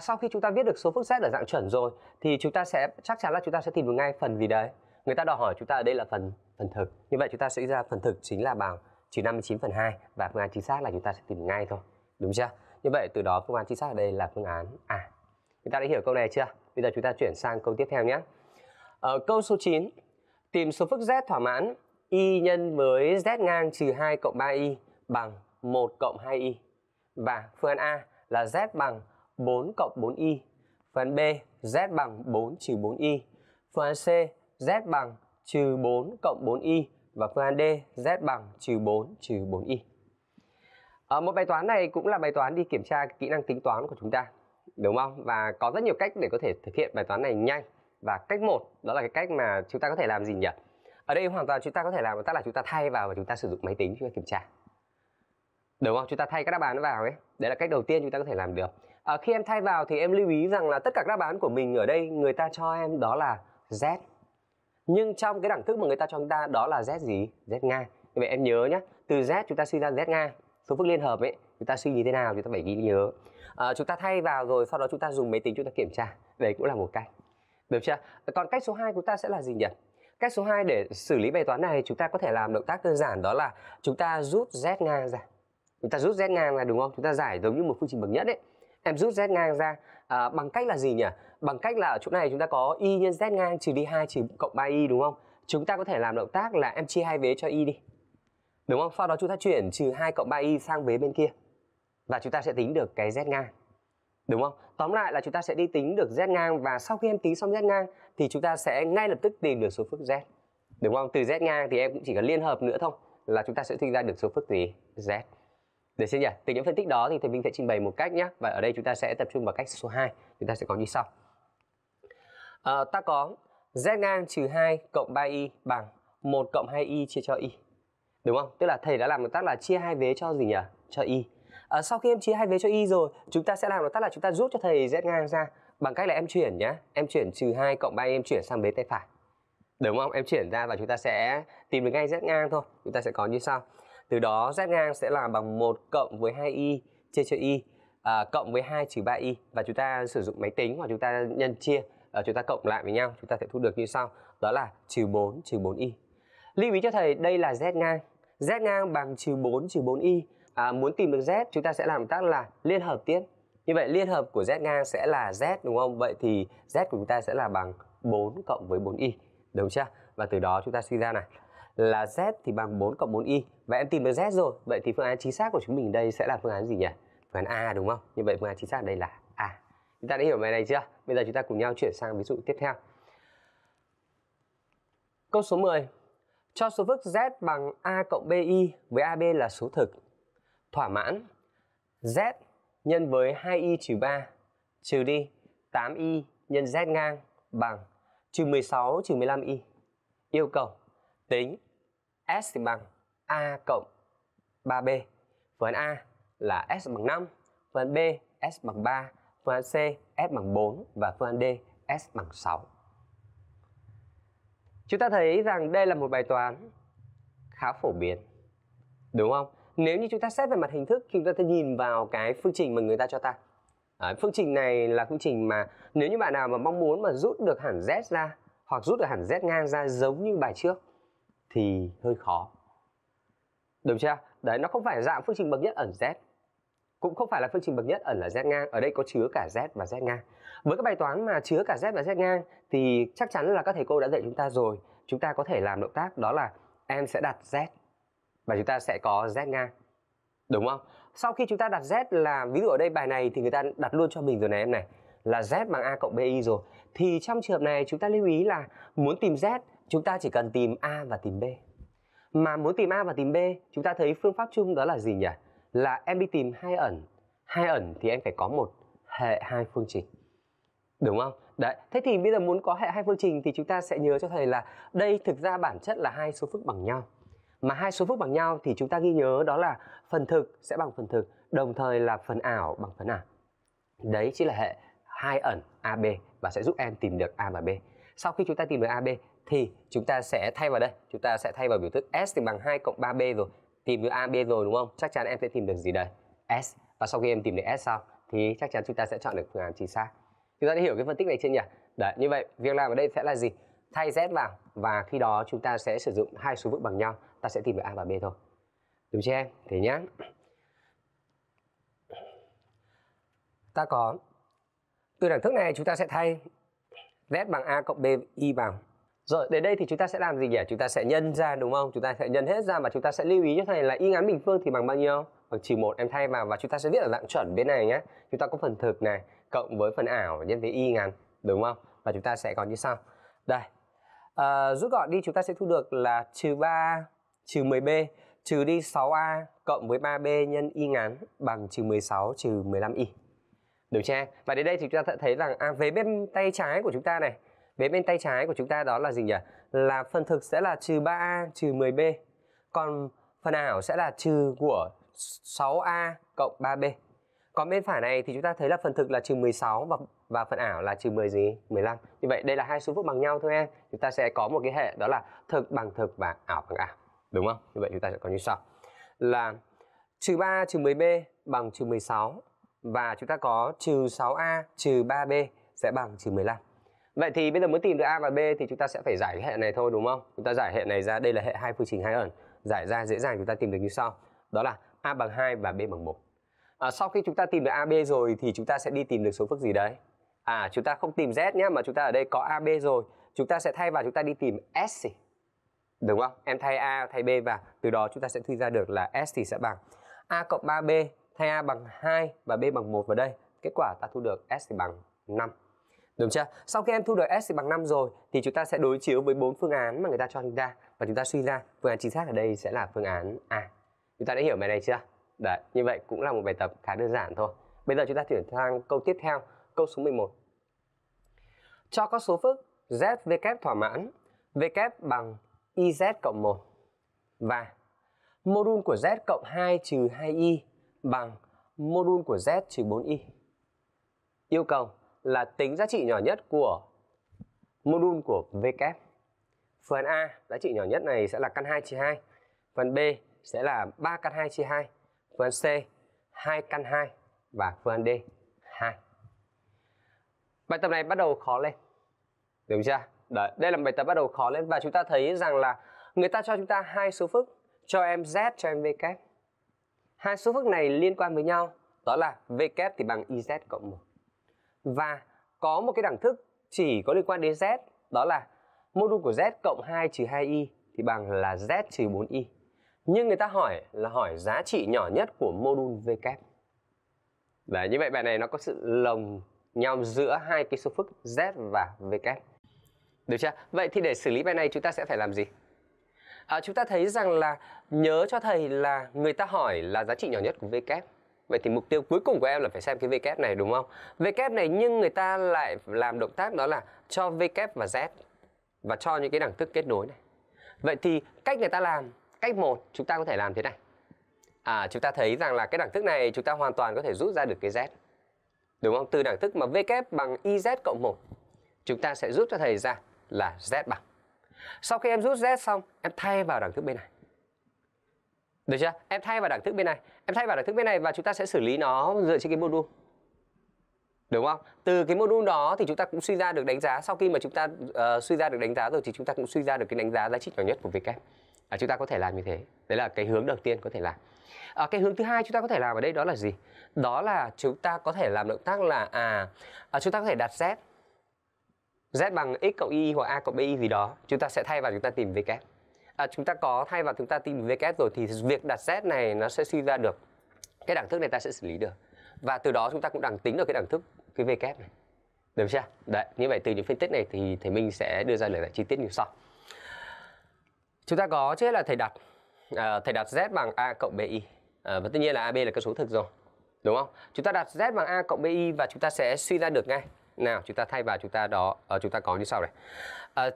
Sau khi chúng ta viết được số phức z ở dạng chuẩn rồi thì chúng ta sẽ chắc chắn là chúng ta sẽ tìm được ngay phần gì đấy. Người ta đòi hỏi chúng ta ở đây là phần thực. Như vậy chúng ta sẽ ra phần thực chính là bằng trừ 59 phần 2 và phương án chính xác là chúng ta sẽ tìm ngay thôi. Đúng chưa? Như vậy từ đó phương án chính xác ở đây là phương án A. Chúng ta đã hiểu câu này chưa? Bây giờ chúng ta chuyển sang câu tiếp theo nhé. Ở câu số 9, tìm số phức z thỏa mãn y nhân với z ngang trừ 2 cộng 3y bằng 1 cộng 2y. Và phương án A là z bằng 4 cộng 4y, phần B z bằng 4 trừ 4y, phần C z bằng trừ 4 cộng 4y và phần D z bằng trừ 4 trừ 4y. Một bài toán này cũng là bài toán đi kiểm tra kỹ năng tính toán của chúng ta, đúng không? Và có rất nhiều cách để có thể thực hiện bài toán này nhanh. Và cách 1 đó là cái cách mà chúng ta có thể làm gì nhỉ? Ở đây hoàn toàn chúng ta có thể làm đó là chúng ta thay vào và chúng ta sử dụng máy tính chúng ta kiểm tra. Đúng không? Chúng ta thay các đáp án vào ấy. Đấy là cách đầu tiên chúng ta có thể làm được. Khi em thay vào thì em lưu ý rằng là tất cả các đáp án của mình ở đây người ta cho em đó là Z. Nhưng trong cái đẳng thức mà người ta cho chúng ta đó là Z gì? Z ngang. Vậy em nhớ nhé. Từ Z chúng ta suy ra Z ngang. Số phức liên hợp ấy, chúng ta suy như thế nào chúng ta phải ghi nhớ. Chúng ta thay vào rồi sau đó chúng ta dùng máy tính chúng ta kiểm tra. Đấy cũng là một cách. Được chưa? Còn cách số 2 của ta sẽ là gì nhỉ? Cách số 2 để xử lý bài toán này chúng ta có thể làm động tác đơn giản đó là chúng ta rút Z ngang ra. Chúng ta rút Z ngang ra đúng không? Chúng ta giải giống như một phương trình bậc nhất đấy. Em rút Z ngang ra bằng cách là gì nhỉ? Bằng cách là ở chỗ này chúng ta có Y nhân Z ngang trừ đi 2 trừ cộng 3Y đúng không? Chúng ta có thể làm động tác là em chia hai vế cho Y đi. Đúng không? Sau đó chúng ta chuyển trừ 2 cộng 3Y sang vế bên kia. Và chúng ta sẽ tính được cái Z ngang. Đúng không? Tóm lại là chúng ta sẽ đi tính được Z ngang. Và sau khi em tính xong Z ngang thì chúng ta sẽ ngay lập tức tìm được số phức Z. Đúng không? Từ Z ngang thì em cũng chỉ cần liên hợp nữa thôi là chúng ta sẽ sinh ra được số phức gì? Z. Được chưa nhỉ? Từ những phân tích đó thì thầy Minh sẽ trình bày một cách nhé. Và ở đây chúng ta sẽ tập trung vào cách số 2. Chúng ta sẽ có như sau. Ta có z ngang trừ 2 cộng 3y bằng 1 cộng 2y chia cho y. Đúng không? Tức là thầy đã làm động tác là chia hai vế cho gì nhỉ? Cho y. Sau khi em chia hai vế cho y rồi, chúng ta sẽ làm động tác là chúng ta rút cho thầy z ngang ra bằng cách là em chuyển nhé. Em chuyển trừ 2 cộng 3y em chuyển sang vế tay phải. Đúng không? Em chuyển ra và chúng ta sẽ tìm được ngay z ngang thôi. Chúng ta sẽ có như sau. Từ đó z ngang sẽ là bằng 1 cộng với 2y chia cho y cộng với 2 trừ 3y. Và chúng ta sử dụng máy tính hoặc chúng ta nhân chia, chúng ta cộng lại với nhau. Chúng ta sẽ thu được như sau, đó là trừ 4 trừ 4y. Lưu ý cho thầy đây là z ngang bằng trừ 4 trừ 4y. Muốn tìm được z chúng ta sẽ làm tác là liên hợp tiếp. Như vậy liên hợp của z ngang sẽ là z đúng không? Vậy thì z của chúng ta sẽ là bằng 4 cộng với 4y. Đúng chưa? Và từ đó chúng ta suy ra này là z thì bằng 4 cộng 4y. Và em tìm được z rồi. Vậy thì phương án chính xác của chúng mình đây sẽ là phương án gì nhỉ? Phương án A đúng không? Như vậy phương án chính xác ở đây là A. Chúng ta đã hiểu bài này chưa? Bây giờ chúng ta cùng nhau chuyển sang ví dụ tiếp theo. Câu số 10. Cho số phức z bằng a cộng bi với ab là số thực. Thỏa mãn z nhân với 2y trừ 3 trừ đi 8y nhân z ngang bằng trừ 16 trừ 15y. Yêu cầu tính S thì bằng A cộng 3B. Phần A là S bằng 5, phần B S bằng 3, phần C S bằng 4 và phần D S bằng 6. Chúng ta thấy rằng đây là một bài toán khá phổ biến. Đúng không? Nếu như chúng ta xét về mặt hình thức, chúng ta sẽ nhìn vào cái phương trình mà người ta cho ta. Phương trình này là phương trình mà nếu như bạn nào mà mong muốn mà rút được hẳn Z ra hoặc rút được hẳn Z ngang ra giống như bài trước thì hơi khó. Đúng chưa? đấy, nó không phải dạng phương trình bậc nhất ẩn Z, cũng không phải là phương trình bậc nhất ẩn là Z ngang. Ở đây có chứa cả Z và Z ngang. Với các bài toán mà chứa cả Z và Z ngang thì chắc chắn là các thầy cô đã dạy chúng ta rồi. Chúng ta có thể làm động tác đó là em sẽ đặt Z và chúng ta sẽ có Z ngang, đúng không? Sau khi chúng ta đặt Z là, ví dụ ở đây bài này thì người ta đặt luôn cho mình rồi này em này, là Z bằng A cộng BI rồi. Thì trong trường hợp này chúng ta lưu ý là muốn tìm Z chúng ta chỉ cần tìm A và tìm B. Mà muốn tìm A và tìm B chúng ta thấy phương pháp chung đó là gì nhỉ? Là em đi tìm hai ẩn. Hai ẩn thì em phải có một hệ hai phương trình, đúng không? Đấy. Thế thì bây giờ muốn có hệ hai phương trình thì chúng ta sẽ nhớ cho thầy là đây thực ra bản chất là hai số phức bằng nhau. Mà hai số phức bằng nhau thì chúng ta ghi nhớ đó là phần thực sẽ bằng phần thực, đồng thời là phần ảo bằng phần ảo. Đấy chính là hệ hai ẩn AB và sẽ giúp em tìm được A và B. Sau khi chúng ta tìm được AB thì chúng ta sẽ thay vào đây, chúng ta sẽ thay vào biểu thức S thì bằng 2 cộng 3B rồi. Tìm được AB rồi đúng không? Chắc chắn em sẽ tìm được gì đây? S. Và sau khi em tìm được S xong thì chắc chắn chúng ta sẽ chọn được phương án chính xác. Chúng ta đã hiểu cái phân tích này chưa nhỉ? Đấy, như vậy việc làm ở đây sẽ là gì? Thay Z vào và khi đó chúng ta sẽ sử dụng hai số phức bằng nhau, ta sẽ tìm được A và B thôi. Đúng chưa em? Thế nhá. Ta có từ đẳng thức này chúng ta sẽ thay Z bằng A cộng B y vào. Rồi, đến đây thì chúng ta sẽ làm gì nhỉ? Chúng ta sẽ nhân ra đúng không? Chúng ta sẽ nhân hết ra mà chúng ta sẽ lưu ý cho thầy là y ngắn bình phương thì bằng bao nhiêu? Bằng trừ 1 em thay vào và chúng ta sẽ viết ở dạng chuẩn bên này nhé. Chúng ta có phần thực này cộng với phần ảo nhân với y ngắn, đúng không? Và chúng ta sẽ có như sau. Đây. Rút gọn đi chúng ta sẽ thu được là trừ 3 trừ 10B trừ đi 6A cộng với 3B nhân y ngắn bằng trừ 16 trừ 15y. Được chưa? Và đến đây thì chúng ta thấy rằng về bên tay trái của chúng ta này, bên tay trái của chúng ta đó là gì nhỉ? Là phần thực sẽ là trừ 3A trừ 10B, còn phần ảo sẽ là trừ của 6A cộng 3B. Còn bên phải này thì chúng ta thấy là phần thực là trừ 16 và phần ảo là trừ 10 gì? 15. Như vậy đây là hai số phức bằng nhau thôi em. Chúng ta sẽ có một cái hệ đó là thực bằng thực và ảo bằng ảo, đúng không? Như vậy chúng ta sẽ có như sau là trừ 3 trừ 10B bằng trừ 16 và chúng ta có trừ 6A trừ 3B sẽ bằng trừ 15. Vậy thì bây giờ muốn tìm được A và B thì chúng ta sẽ phải giải hệ này thôi đúng không? Chúng ta giải hệ này ra, đây là hệ hai phương trình hai ẩn. Giải ra dễ dàng chúng ta tìm được như sau. Đó là A bằng 2 và B bằng 1. Sau khi chúng ta tìm được AB rồi thì chúng ta sẽ đi tìm được số phức gì đấy? Chúng ta không tìm Z nhé, mà chúng ta ở đây có AB rồi. Chúng ta sẽ thay vào chúng ta đi tìm S. Đúng không? Em thay A thay B vào. Từ đó chúng ta sẽ suy ra được là S thì sẽ bằng A cộng 3B thay A bằng 2 và B bằng 1 vào đây. Kết quả ta thu được S thì bằng 5. Đúng chưa? Sau khi em thu được S thì bằng 5 rồi thì chúng ta sẽ đối chiếu với 4 phương án mà người ta cho chúng ta và chúng ta suy ra phương án chính xác ở đây sẽ là phương án A. Chúng ta đã hiểu bài này chưa? Đấy, như vậy cũng là một bài tập khá đơn giản thôi. Bây giờ chúng ta chuyển sang câu tiếp theo, câu số 11. Cho các số phức Z, W thỏa mãn W bằng YZ cộng 1 và modulus của Z cộng 2 trừ 2Y bằng modulus của Z trừ 4Y. Yêu cầu là tính giá trị nhỏ nhất của modulus của W. Phần A, giá trị nhỏ nhất này sẽ là căn 2 chia 2. Phần B sẽ là 3 căn 2 chia 2. Phần C 2 căn 2 và phần D 2. Bài tập này bắt đầu khó lên. Đúng chưa? Đấy, đây là bài tập bắt đầu khó lên và chúng ta thấy rằng là người ta cho chúng ta hai số phức, cho em Z cho em W. Hai số phức này liên quan với nhau, đó là W thì bằng YZ cộng 1. Và có một cái đẳng thức chỉ có liên quan đến Z, đó là modulus của Z cộng 2 trừ 2Y thì bằng là Z trừ 4Y. Nhưng người ta hỏi là hỏi giá trị nhỏ nhất của modulus W. Đấy, như vậy bài này nó có sự lồng nhau giữa hai cái số phức Z và W. Được chưa? Vậy thì để xử lý bài này chúng ta sẽ phải làm gì? Chúng ta thấy rằng là nhớ cho thầy là người ta hỏi là giá trị nhỏ nhất của W. Vậy thì mục tiêu cuối cùng của em là phải xem cái W này đúng không? W này nhưng người ta lại làm động tác đó là cho W và Z và cho những cái đẳng thức kết nối này. Vậy thì cách người ta làm, cách 1 chúng ta có thể làm thế này. Chúng ta thấy rằng là cái đẳng thức này chúng ta hoàn toàn có thể rút ra được cái Z. Đúng không? Từ đẳng thức mà W bằng YZ cộng 1 chúng ta sẽ rút cho thầy ra là Z bằng. Sau khi em rút Z xong em thay vào đẳng thức bên này. Được chưa? Em thay vào đẳng thức bên này. Em thay vào đẳng thức bên này và chúng ta sẽ xử lý nó dựa trên cái module. Đúng không? Từ cái module đó thì chúng ta cũng suy ra được đánh giá. Sau khi mà chúng ta suy ra được đánh giá rồi thì chúng ta cũng suy ra được cái đánh giá giá trị nhỏ nhất của W. Chúng ta có thể làm như thế. Đấy là cái hướng đầu tiên có thể làm. Cái hướng thứ hai chúng ta có thể làm ở đây đó là gì? Đó là chúng ta có thể làm động tác là chúng ta có thể đặt Z. Z bằng X cộng Y hoặc A cộng B gì đó. Chúng ta sẽ thay vào chúng ta tìm W. Chúng ta có thay vào chúng ta tìm W rồi thì việc đặt Z này nó sẽ suy ra được. Cái đẳng thức này ta sẽ xử lý được. Và từ đó chúng ta cũng tính được cái đẳng thức cái W này. Được chưa? Đấy, như vậy từ những phân tích này thì thầy Minh sẽ đưa ra lời giải chi tiết như sau. Chúng ta có trước hết là thầy đặt Z bằng A cộng BI. Và tất nhiên là AB là cái số thực rồi. Đúng không? Chúng ta đặt Z bằng A cộng BI và chúng ta sẽ suy ra được ngay. Nào, chúng ta thay vào chúng ta đó, chúng ta có như sau này.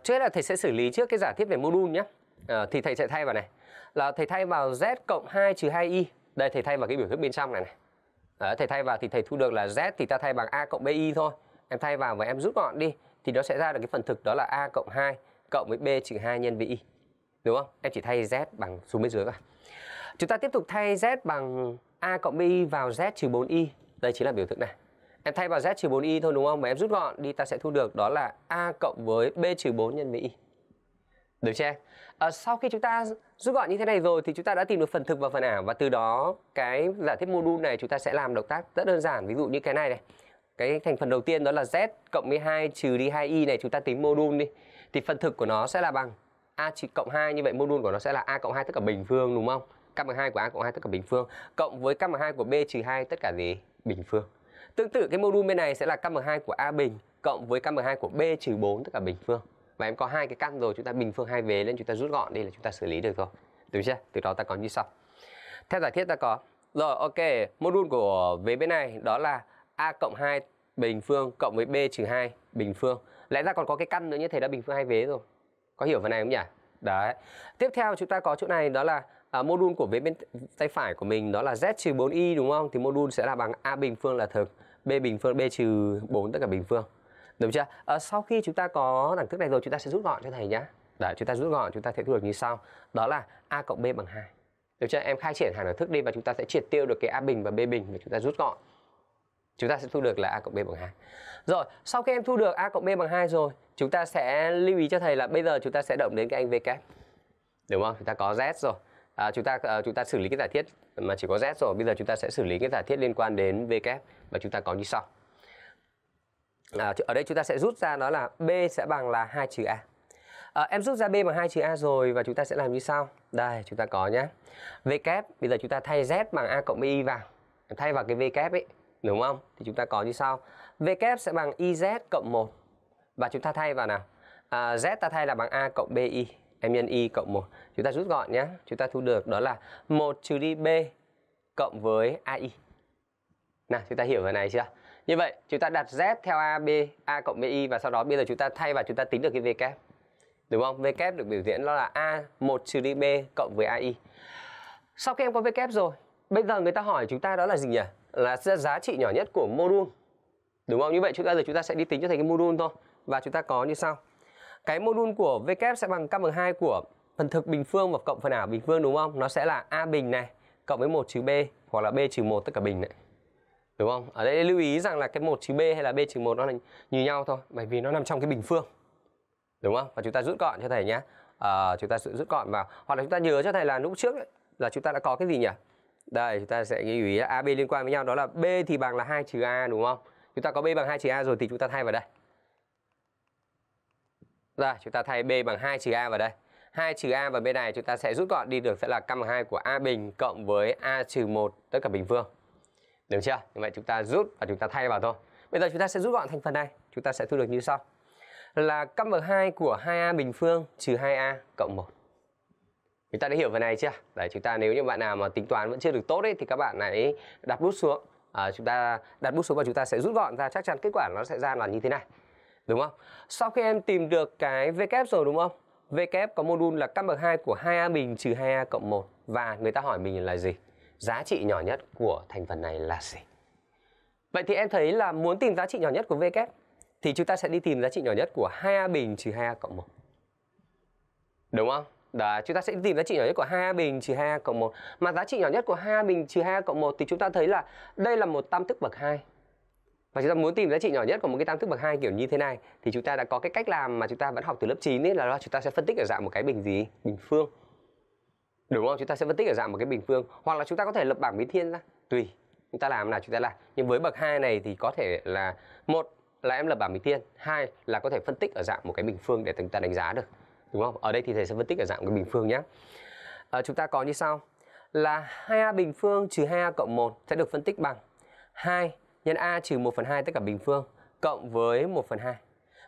Trước hết là thầy sẽ xử lý trước cái giả thiết về mô đun nhé. Thì thầy sẽ thay vào này. Là thầy thay vào Z cộng 2 trừ 2i. Đây, thầy thay vào cái biểu thức bên trong này này. Thầy thay vào thì thầy thu được là Z thì ta thay bằng A cộng BI thôi. Em thay vào và em rút gọn đi. Thì nó sẽ ra được cái phần thực đó là A cộng 2 cộng với B trừ 2 nhân với i. Đúng không? Em chỉ thay Z bằng xuống bên dưới thôi. Chúng ta tiếp tục thay Z bằng A cộng BI vào Z trừ 4i. Đây chính là biểu thức này. Em thay vào Z trừ 4i thôi đúng không? Và em rút gọn đi ta sẽ thu được đó là A cộng với B trừ 4 nhân với i. Được chưa? Sau khi chúng ta rút gọn như thế này rồi thì chúng ta đã tìm được phần thực và phần ảo. Và từ đó cái giả thiết mô đun này chúng ta sẽ làm động tác rất đơn giản. Ví dụ như cái này này. Cái thành phần đầu tiên đó là Z cộng 12 trừ đi 2i này, chúng ta tính mô đun đi. Thì phần thực của nó sẽ là bằng A cộng 2, như vậy mô đun của nó sẽ là A cộng 2 tất cả bình phương đúng không? Căn bằng 2 của A cộng 2 tất cả bình phương cộng với căn bằng 2 của B trừ 2 tất cả gì? Bình phương. Tương tự cái mô đun bên này sẽ là căn bằng 2 của A bình cộng với căn bằng 2 của B trừ 4 tất cả bình phương. Và em có hai cái căn rồi, chúng ta bình phương hai vế lên, chúng ta rút gọn đi là chúng ta xử lý được rồi. Đúng chưa? Từ đó ta có như sau. Theo giả thiết ta có. Rồi ok, mô đun của vế bên này đó là A cộng 2 bình phương cộng với B trừ 2 bình phương. Lẽ ra còn có cái căn nữa như thế đã bình phương hai vế rồi. Có hiểu phần này không nhỉ? Đấy. Tiếp theo chúng ta có chỗ này đó là mô đun của vế bên tay phải của mình đó là Z trừ 4i đúng không? Thì mô đun sẽ là bằng A bình phương là thực, B bình phương, B trừ 4 tất cả bình phương. Đúng chưa? Sau khi chúng ta có đẳng thức này rồi chúng ta sẽ rút gọn cho thầy nhá. Đấy, chúng ta rút gọn chúng ta sẽ thu được như sau. Đó là A cộng B bằng 2. Được chưa? Em khai triển hàng đẳng thức đi và chúng ta sẽ triệt tiêu được cái A bình và B bình và chúng ta rút gọn. Chúng ta sẽ thu được là A cộng B bằng 2. Rồi, sau khi em thu được A cộng B bằng 2 rồi, chúng ta sẽ lưu ý cho thầy là bây giờ chúng ta sẽ động đến cái anh W. Đúng không? Chúng ta có Z rồi. Chúng ta xử lý cái giả thiết mà chỉ có Z rồi. Bây giờ chúng ta sẽ xử lý cái giả thiết liên quan đến W và chúng ta có như sau. Ở đây chúng ta sẽ rút ra đó là B sẽ bằng là 2 trừ A. Em rút ra B bằng 2 trừ A rồi và chúng ta sẽ làm như sau. Đây, chúng ta có nhé. W, bây giờ chúng ta thay Z bằng A cộng BI vào. Em thay vào cái W ấy. Đúng không? Thì chúng ta có như sau. W sẽ bằng IZ cộng 1. Và chúng ta thay vào nào? Z ta thay là bằng A cộng BI. Em nhân Y cộng 1. Chúng ta rút gọn nhé. Chúng ta thu được đó là 1 trừ đi B cộng với AI. Nào, chúng ta hiểu về này chưa? Như vậy, chúng ta đặt Z theo A cộng BI. Và sau đó bây giờ chúng ta thay và chúng ta tính được cái W. Đúng không? W được biểu diễn đó là A 1 trừ đi B cộng với AI. Sau khi em có W rồi, bây giờ người ta hỏi chúng ta đó là gì nhỉ? Là giá trị nhỏ nhất của mô đun. Đúng không? Như vậy chúng ta sẽ đi tính cho thầy cái mô đun thôi. Và chúng ta có như sau. Cái mô đun của W sẽ bằng căn bằng 2 của phần thực bình phương và cộng phần ảo bình phương đúng không? Nó sẽ là A bình này cộng với 1 trừ B hoặc là B trừ 1 tất cả bình này. Đúng không? Ở đây lưu ý rằng là cái 1 trừ B hay là B trừ 1 nó là như nhau thôi, bởi vì nó nằm trong cái bình phương. Đúng không? Và chúng ta rút gọn cho thầy nhé. Chúng ta sẽ rút gọn vào. Hoặc là chúng ta nhớ cho thầy là lúc trước ấy, là chúng ta đã có cái gì nhỉ? Đây, chúng ta sẽ lưu ý A, B liên quan với nhau. Đó là B thì bằng là 2 trừ A đúng không? Chúng ta có B bằng 2 trừ A rồi thì chúng ta thay vào đây. Rồi, chúng ta thay B bằng 2 trừ A vào đây. 2 trừ A và bên này chúng ta sẽ rút gọn đi được sẽ là căn bằng 2 của A bình cộng với A trừ 1 tất cả bình phương. Được chưa? Như vậy chúng ta rút và chúng ta thay vào thôi. Bây giờ chúng ta sẽ rút gọn thành phần này. Chúng ta sẽ thu được như sau. Là căn bằng 2 của 2A bình phương trừ 2A cộng 1. Chúng ta đã hiểu về này chưa? Đấy, chúng ta nếu như bạn nào mà tính toán vẫn chưa được tốt ấy, thì các bạn hãy đặt bút xuống. Chúng ta đặt bút xuống và chúng ta sẽ rút gọn ra, chắc chắn kết quả nó sẽ ra là như thế này. Đúng không? Sau khi em tìm được cái W rồi đúng không? W có mô đun là căn bằng 2 của 2A bình trừ 2A cộng 1. Và người ta hỏi mình là gì? Giá trị nhỏ nhất của thành phần này là gì? Vậy thì em thấy là muốn tìm giá trị nhỏ nhất của W thì chúng ta sẽ đi tìm giá trị nhỏ nhất của 2A bình trừ 2A cộng 1. Đúng không? Đó, chúng ta sẽ tìm giá trị nhỏ nhất của 2A bình trừ 2A cộng 1. Mà giá trị nhỏ nhất của 2A bình trừ 2A cộng 1 thì chúng ta thấy là đây là một tam thức bậc 2. Và chúng ta muốn tìm giá trị nhỏ nhất của một cái tam thức bậc 2 kiểu như thế này thì chúng ta đã có cái cách làm mà chúng ta vẫn học từ lớp 9 ấy, là chúng ta sẽ phân tích ở dạng một cái bình gì? Bình phương. đúng không? Chúng ta sẽ phân tích ở dạng một cái bình phương, hoặc là chúng ta có thể lập bảng biến thiên ra, tùy chúng ta làm nào chúng ta làm. Nhưng với bậc 2 này thì có thể là một là em lập bảng bình thiên, hai là có thể phân tích ở dạng một cái bình phương để chúng ta đánh giá được, đúng không? Ở đây thì thầy sẽ phân tích ở dạng một cái bình phương nhé. Chúng ta có như sau là 2a bình phương trừ 2a cộng 1 sẽ được phân tích bằng 2 nhân a trừ 1/2 tất cả bình phương cộng với 1/2.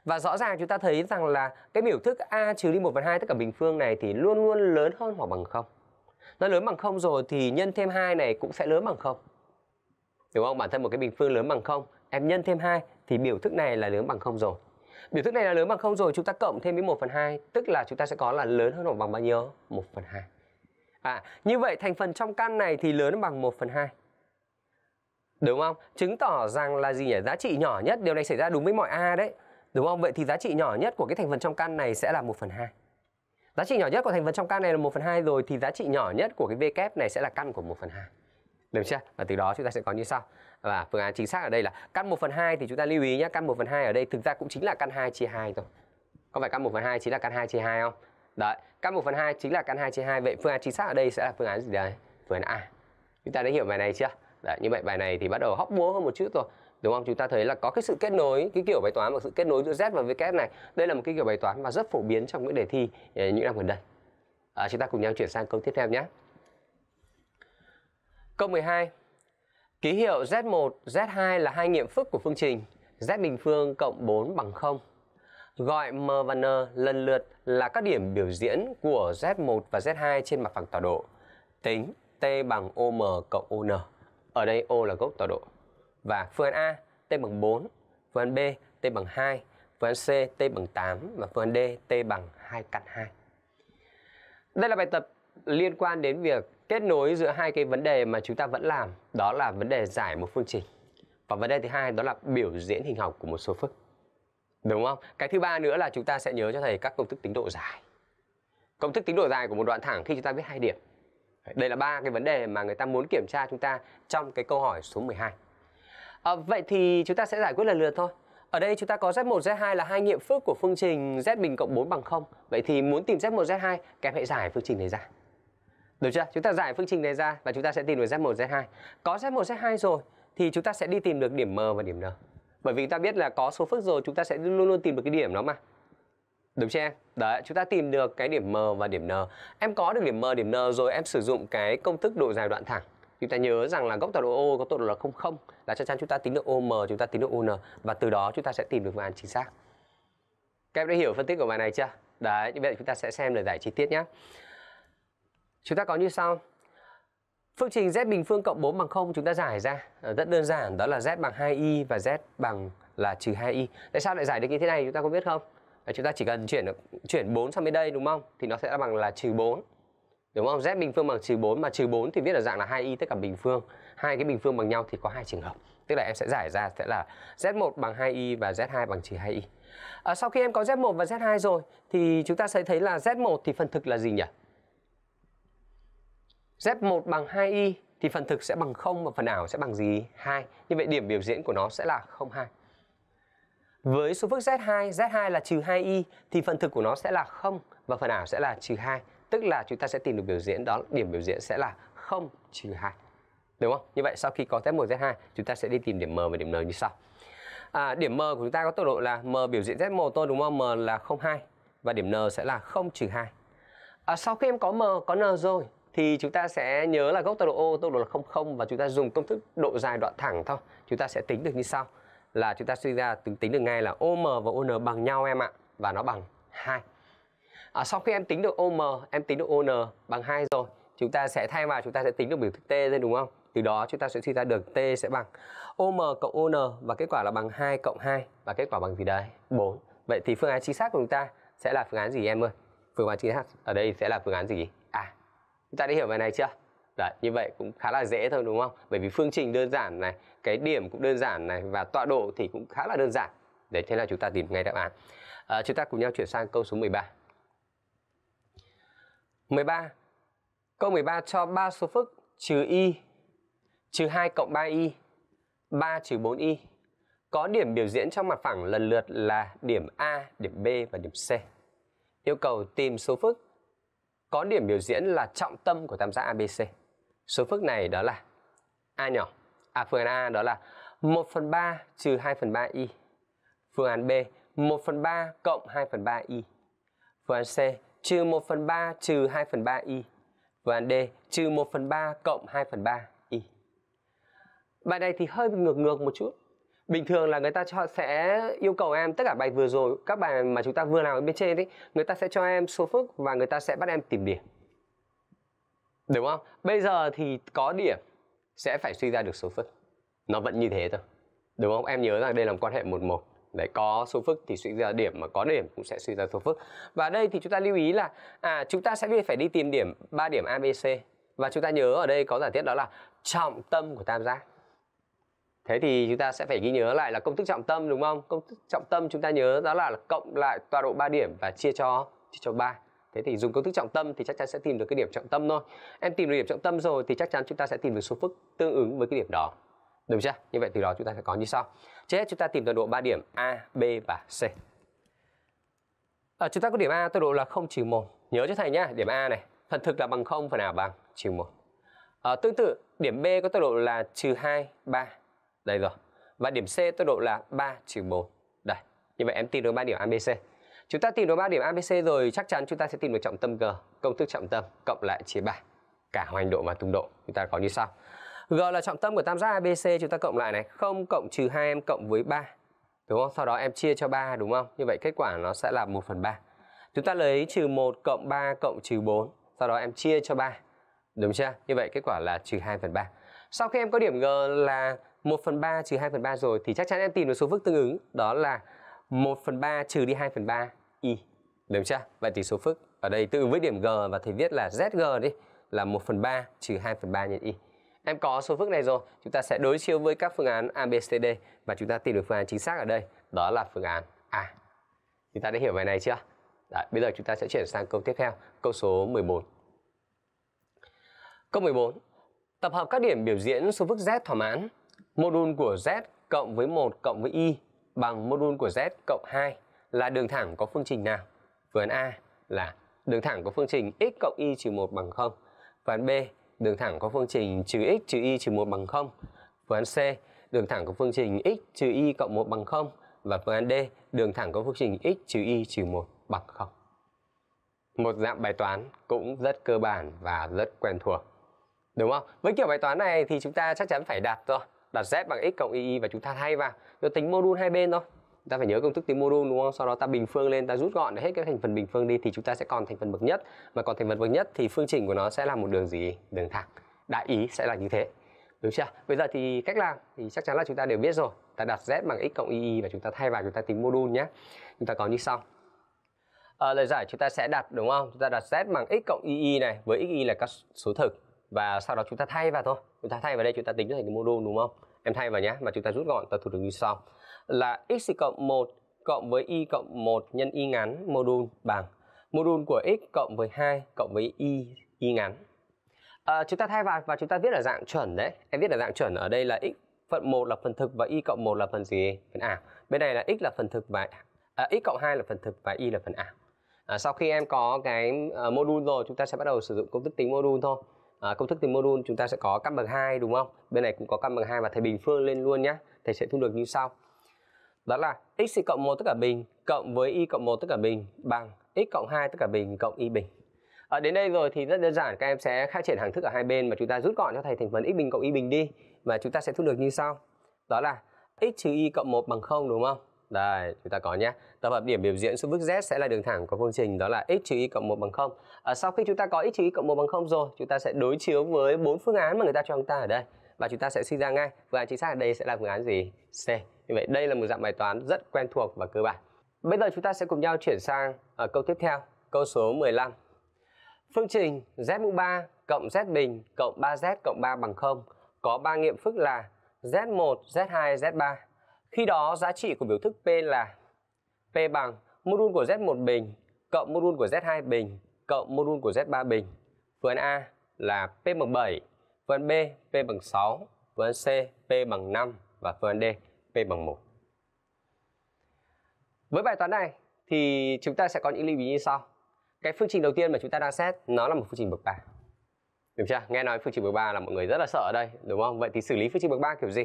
Và rõ ràng chúng ta thấy rằng là cái biểu thức a trừ đi 1/2 tất cả bình phương này thì luôn luôn lớn hơn hoặc bằng 0. Nó lớn bằng 0 rồi thì nhân thêm 2 này cũng sẽ lớn bằng 0, đúng không? Bản thân một cái bình phương lớn bằng 0, em nhân thêm 2 thì biểu thức này là lớn bằng 0 rồi. Biểu thức này là lớn bằng 0 rồi, chúng ta cộng thêm với 1/2, tức là chúng ta sẽ có là lớn hơn hoặc bằng bao nhiêu? 1/2. Như vậy thành phần trong căn này thì lớn bằng 1/2, đúng không? Chứng tỏ rằng là gì nhỉ? Giá trị nhỏ nhất, điều này xảy ra đúng với mọi a đấy, đúng không? Vậy thì giá trị nhỏ nhất của cái thành phần trong căn này sẽ là 1/2. Giá trị nhỏ nhất của thành phần trong căn này là 1/2 rồi, thì giá trị nhỏ nhất của cái v kép này sẽ là căn của 1/2. Được chưa? Và từ đó chúng ta sẽ có như sau. Và phương án chính xác ở đây là căn 1/2 thì chúng ta lưu ý nhé. Căn 1/2 ở đây thực ra cũng chính là căn 2 chia 2 thôi. Có phải căn 1/2 chính là căn 2 chia 2 không? Đấy, căn 1/2 chính là căn 2 chia 2. Vậy phương án chính xác ở đây sẽ là phương án gì đấy? Phương án A. Chúng ta đã hiểu bài này chưa? Đấy, như vậy bài này thì bắt đầu hóc búa hơn một chút rồi, đúng không? Chúng ta thấy là có cái sự kết nối, cái kiểu bài toán và sự kết nối giữa Z và V kép này. Đây là một cái kiểu bài toán mà rất phổ biến trong những đề thi những năm gần đây. Chúng ta cùng nhau chuyển sang câu tiếp theo nhé. Câu 12. Ký hiệu Z1, Z2 là hai nghiệm phức của phương trình Z bình phương cộng 4 bằng 0. Gọi M và N lần lượt là các điểm biểu diễn của Z1 và Z2 trên mặt phẳng tọa độ. Tính T bằng OM cộng ON. Ở đây O là gốc tọa độ. Và phương án A T bằng 4, phương án B T bằng 2, phương án C T bằng 8 và phương án D T bằng 2 căn 2. Đây là bài tập liên quan đến việc kết nối giữa hai cái vấn đề mà chúng ta vẫn làm, đó là vấn đề giải một phương trình. Và vấn đề thứ hai đó là biểu diễn hình học của một số phức, đúng không? Cái thứ ba nữa là chúng ta sẽ nhớ cho thầy các công thức tính độ dài. Công thức tính độ dài của một đoạn thẳng khi chúng ta viết hai điểm. Đây là ba cái vấn đề mà người ta muốn kiểm tra chúng ta trong cái câu hỏi số 12. Vậy thì chúng ta sẽ giải quyết lần lượt thôi. Ở đây chúng ta có Z1, Z2 là hai nghiệm phức của phương trình Z bình cộng 4 bằng 0. Vậy thì muốn tìm Z1, Z2, các em hãy giải phương trình này ra. Được chưa? Chúng ta giải phương trình này ra và chúng ta sẽ tìm được Z1, Z2. Có Z1, Z2 rồi thì chúng ta sẽ đi tìm được điểm M và điểm N. Bởi vì chúng ta biết là có số phức rồi, chúng ta sẽ luôn luôn tìm được cái điểm đó mà. Đúng chưa em? Đấy, chúng ta tìm được cái điểm M và điểm N. Em có được điểm M, điểm N rồi, em sử dụng cái công thức độ dài đoạn thẳng. Chúng ta nhớ rằng là góc tọa độ O, góc tọa độ là 0,0, là chắc chắn chúng ta tính được OM, chúng ta tính được ON và từ đó chúng ta sẽ tìm được phương án chính xác. Các em đã hiểu phân tích của bài này chưa? Đấy, như vậy chúng ta sẽ xem lời giải chi tiết nhé. Chúng ta có như sau. Phương trình Z bình phương cộng 4 bằng 0 chúng ta giải ra rất đơn giản, đó là Z bằng 2y và Z bằng là trừ 2y. Tại sao lại giải được như thế này chúng ta có biết không? Chúng ta chỉ cần chuyển 4 sang bên đây đúng không? Thì nó sẽ bằng là trừ 4. Đúng không? Z bình phương bằng trừ 4, mà trừ 4 thì viết là dạng là 2y tất cả bình phương. Hai cái bình phương bằng nhau thì có hai trường hợp. Tức là em sẽ giải ra sẽ là Z1 bằng 2y và Z2 bằng trừ 2y. Sau khi em có Z1 và Z2 rồi thì chúng ta sẽ thấy là Z1 thì phần thực là gì nhỉ? Z1 bằng 2y thì phần thực sẽ bằng 0 và phần ảo sẽ bằng gì? 2. Như vậy điểm biểu diễn của nó sẽ là 0,2. Với số phức Z2, Z2 là trừ 2y thì phần thực của nó sẽ là 0 và phần ảo sẽ là trừ 2. Tức là chúng ta sẽ tìm được biểu diễn đó, điểm biểu diễn sẽ là 0 trừ 2. Đúng không? Như vậy sau khi có Z1, Z2 chúng ta sẽ đi tìm điểm M và điểm N như sau. Điểm M của chúng ta có tọa độ là M biểu diễn Z1 thôi đúng không? M là 0,2 và điểm N sẽ là 0 trừ 2. Sau khi em có M, có N rồi thì chúng ta sẽ nhớ là gốc tọa độ O, tọa độ là 0,0 và chúng ta dùng công thức độ dài đoạn thẳng thôi. Chúng ta sẽ tính được như sau. Là chúng ta suy ra tính được ngay là OM và ON bằng nhau em ạ. Và nó bằng 2. Sau khi em tính được OM, em tính được ON bằng 2 rồi, chúng ta sẽ thay vào chúng ta sẽ tính được biểu thức T thôi đúng không? Từ đó chúng ta sẽ suy ra được T sẽ bằng OM cộng ON và kết quả là bằng 2 cộng 2 và kết quả bằng gì đấy? 4. Vậy thì phương án chính xác của chúng ta sẽ là phương án gì em ơi? Phương án chính xác ở đây sẽ là phương án gì? À, chúng ta đã hiểu bài này chưa? Đấy, như vậy cũng khá là dễ thôi đúng không? Bởi vì phương trình đơn giản này, cái điểm cũng đơn giản này và tọa độ thì cũng khá là đơn giản. Đấy, thế là chúng ta tìm ngay đáp án. Chúng ta cùng nhau chuyển sang câu số 13. 13. Câu 13 cho 3 số phức trừ y, trừ 2 cộng 3y, 3 trừ 4y. Có điểm biểu diễn trong mặt phẳng lần lượt là điểm A, điểm B và điểm C. Yêu cầu tìm số phức có điểm biểu diễn là trọng tâm của tam giác ABC. Số phức này đó là A nhỏ. Phương án A đó là 1/3 trừ 2/3i. Phương án B 1/3 cộng 2/3i. Phương án C trừ 1/3 trừ 2/3i. Phương án D trừ 1/3 cộng 2/3i. Bài này thì hơi ngược một chút. Bình thường là người ta sẽ yêu cầu em tất cả bài vừa rồi, các bài mà chúng ta vừa làm ở bên trên ấy, người ta sẽ cho em số phức và người ta sẽ bắt em tìm điểm, đúng không? Bây giờ thì có điểm sẽ phải suy ra được số phức. Nó vẫn như thế thôi, đúng không? Em nhớ rằng đây là một quan hệ 1-1. Đấy, có số phức thì suy ra điểm, mà có điểm cũng sẽ suy ra số phức. Và đây thì chúng ta lưu ý là chúng ta sẽ phải đi tìm điểm 3 điểm ABC. Và chúng ta nhớ ở đây có giả thiết đó là trọng tâm của tam giác. Thế thì chúng ta sẽ phải ghi nhớ lại là công thức trọng tâm, đúng không? Công thức trọng tâm chúng ta nhớ đó là cộng lại tọa độ 3 điểm và chia cho 3. Thế thì dùng công thức trọng tâm thì chắc chắn sẽ tìm được cái điểm trọng tâm thôi. Em tìm được điểm trọng tâm rồi thì chắc chắn chúng ta sẽ tìm được số phức tương ứng với cái điểm đó, đúng chưa? Như vậy từ đó chúng ta sẽ có như sau. Trước hết chúng ta tìm tọa độ 3 điểm A, B và C. Chúng ta có điểm A tọa độ là 0-1. Nhớ cho thầy nhá, điểm A này, phần thực là bằng 0, phần ảo bằng -1. Tương tự, điểm B có tọa độ là -2, 3. Đây rồi. Và điểm C tọa độ là 3-4. Đây. Như vậy em tìm được 3 điểm ABC. Chúng ta tìm được 3 điểm ABC rồi, chắc chắn chúng ta sẽ tìm được trọng tâm G. Công thức trọng tâm cộng lại chia 3. Cả hoành độ và tung độ chúng ta có như sau. G là trọng tâm của tam giác ABC, chúng ta cộng lại này, 0 cộng -2 em cộng với 3. Đúng không? Sau đó em chia cho 3, đúng không? Như vậy kết quả nó sẽ là 1/3. Chúng ta lấy -1 cộng 3 cộng -4, sau đó em chia cho 3. Đúng chưa? Như vậy kết quả là -2/3. Sau khi em có điểm G là 1/3 trừ 2/3 rồi thì chắc chắn em tìm được số phức tương ứng, đó là 1/3 trừ đi 2/3i. Đúng chưa? Vậy thì số phức ở đây tương ứng với điểm G, và thầy viết là ZG đi, là 1/3 trừ 2/3 nhân i. Em có số phức này rồi, chúng ta sẽ đối chiếu với các phương án A, B, C, D và chúng ta tìm được phương án chính xác ở đây, đó là phương án A. Chúng ta đã hiểu bài này chưa? Đấy, bây giờ chúng ta sẽ chuyển sang câu tiếp theo, câu số 14. Câu 14. Tập hợp các điểm biểu diễn số phức Z thỏa mãn modulus của Z cộng với 1 cộng với Y bằng modulus của Z cộng 2 là đường thẳng có phương trình nào? Phương án A là đường thẳng có phương trình x cộng y trừ 1 bằng 0. Phương án B, đường thẳng có phương trình trừ x trừ y trừ 1 bằng 0. Phương án C, đường thẳng có phương trình x trừ y cộng 1 bằng 0. Và phương án D, đường thẳng có phương trình x trừ y trừ 1 bằng 0. Một dạng bài toán cũng rất cơ bản và rất quen thuộc, đúng không? Với kiểu bài toán này thì chúng ta chắc chắn phải đạt rồi. Đặt Z bằng x cộng y và chúng ta thay vào, nó tính modulus hai bên thôi. Chúng ta phải nhớ công thức tính modulus, đúng không? Sau đó ta bình phương lên, ta rút gọn hết cái thành phần bình phương đi thì chúng ta sẽ còn thành phần bậc nhất. Mà còn thành phần bậc nhất thì phương trình của nó sẽ là một đường gì? Đường thẳng. Đại ý sẽ là như thế, đúng chưa? Bây giờ thì cách làm thì chắc chắn là chúng ta đều biết rồi. Ta đặt Z bằng x cộng y và chúng ta thay vào, chúng ta tính modulus nhé. Chúng ta có như sau. Lời giải chúng ta sẽ đặt, đúng không? Chúng ta đặt Z bằng x cộng y này với xy là các số thực. Và sau đó chúng ta thay vào thôi. Chúng ta thay vào đây, chúng ta tính thành cái modulus, đúng không? Em thay vào nhé, mà chúng ta rút gọn, ta thu được như sau. Là x cộng 1 cộng với y cộng 1 nhân y ngắn modulus bằng modulus của x cộng với 2 cộng với y ngắn. Chúng ta thay vào và chúng ta viết ở dạng chuẩn đấy. Em viết ở dạng chuẩn ở đây là x phần 1 là phần thực và y cộng 1 là phần gì? Phần ảo. Bên này là x là phần thực và x cộng 2 là phần thực và y là phần ảo. Sau khi em có cái modulus rồi, chúng ta sẽ bắt đầu sử dụng công thức tính modulus thôi. Công thức tính modulus chúng ta sẽ có căn bằng 2, đúng không? Bên này cũng có căn bằng 2 và thầy bình phương lên luôn nhé. Thầy sẽ thu được như sau. Đó là x cộng 1 tất cả bình cộng với y cộng 1 tất cả bình bằng x cộng 2 tất cả bình cộng y bình. Đến đây rồi thì rất đơn giản, các em sẽ khai triển hàng thức ở hai bên mà chúng ta rút gọn cho thầy thành phần x bình cộng y bình đi. Và chúng ta sẽ thu được như sau. Đó là x trừ y cộng 1 bằng 0, đúng không? Đây, chúng ta có nhé. Tập hợp điểm biểu diễn số phức Z sẽ là đường thẳng có phương trình đó là x trừ y cộng 1 bằng 0. Sau khi chúng ta có x trừ y cộng 1 bằng 0 rồi, chúng ta sẽ đối chiếu với 4 phương án mà người ta cho chúng ta ở đây. Và chúng ta sẽ suy ra ngay phương án chính xác ở đây sẽ là phương án gì? C. Như vậy đây là một dạng bài toán rất quen thuộc và cơ bản. Bây giờ chúng ta sẽ cùng nhau chuyển sang câu tiếp theo, câu số 15. Phương trình Z mũ 3 cộng Z bình cộng 3Z cộng 3 bằng 0 có 3 nghiệm phức là Z1, Z2, Z3. Khi đó giá trị của biểu thức P là P bằng modulus của Z1 bình cộng modulus của Z2 bình cộng modulus của Z3 bình. Phương án A là P bằng 7, phương án B P bằng 6, phương án C P bằng 5 và phương án D P bằng 1. Với bài toán này thì chúng ta sẽ có những lưu ý như sau. Cái phương trình đầu tiên mà chúng ta đang xét nó là một phương trình bậc 3. Được chưa? Nghe nói phương trình bậc 3 là mọi người rất là sợ ở đây, đúng không? Vậy thì xử lý phương trình bậc 3 kiểu gì?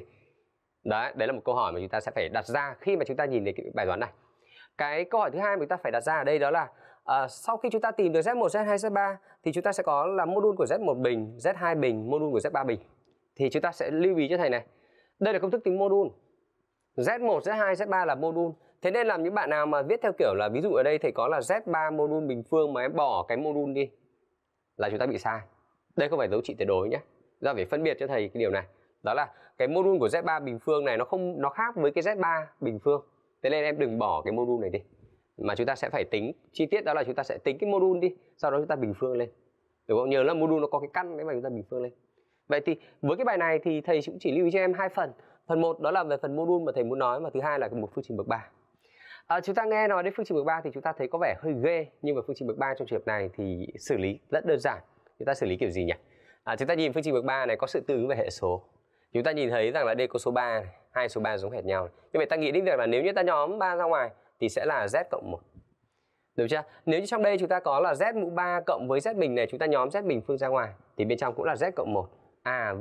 Đấy là một câu hỏi mà chúng ta sẽ phải đặt ra khi mà chúng ta nhìn đến cái bài toán này. Cái câu hỏi thứ hai mà chúng ta phải đặt ra ở đây đó là sau khi chúng ta tìm được Z1, Z2, Z3 thì chúng ta sẽ có là mô đun của Z1 bình, Z2 bình, mô đun của Z3 bình. Thì chúng ta sẽ lưu ý cho thầy này. Đây là công thức tính mô đun. Z1, Z2, Z3 là mô đun. Thế nên là những bạn nào mà viết theo kiểu là ví dụ ở đây thầy có là Z3 mô đun bình phương mà em bỏ cái mô đun đi là chúng ta bị sai. Đây không phải dấu trị tuyệt đối nhé. Ra phải phân biệt cho thầy cái điều này. Đó là cái mô đun của Z3 bình phương này nó khác với cái Z3 bình phương. Thế nên em đừng bỏ cái mô đun này đi. Mà chúng ta sẽ phải tính chi tiết, đó là chúng ta sẽ tính cái mô đun đi, sau đó chúng ta bình phương lên. Đúng không? Nhớ là mô đun nó có cái căn đấy mà chúng ta bình phương lên. Vậy thì với cái bài này thì thầy cũng chỉ lưu ý cho em hai phần. Phần 1 đó là về phần mô đun mà thầy muốn nói, và thứ hai là một phương trình bậc 3. Chúng ta nghe nói đến phương trình bậc 3 thì chúng ta thấy có vẻ hơi ghê, nhưng mà phương trình bậc 3 trong trường hợp này thì xử lý rất đơn giản. Chúng ta xử lý kiểu gì nhỉ? Chúng ta nhìn phương trình bậc 3 này có sự tương ứng về hệ số. Chúng ta nhìn thấy rằng là đây có số 3 này, hai số 3 giống hệt nhau. Như vậy ta nghĩ đến việc là nếu như ta nhóm 3 ra ngoài thì sẽ là z cộng 1. Được chưa? Nếu như trong đây chúng ta có là z mũ 3 cộng với z bình này, chúng ta nhóm z bình phương ra ngoài thì bên trong cũng là z cộng 1.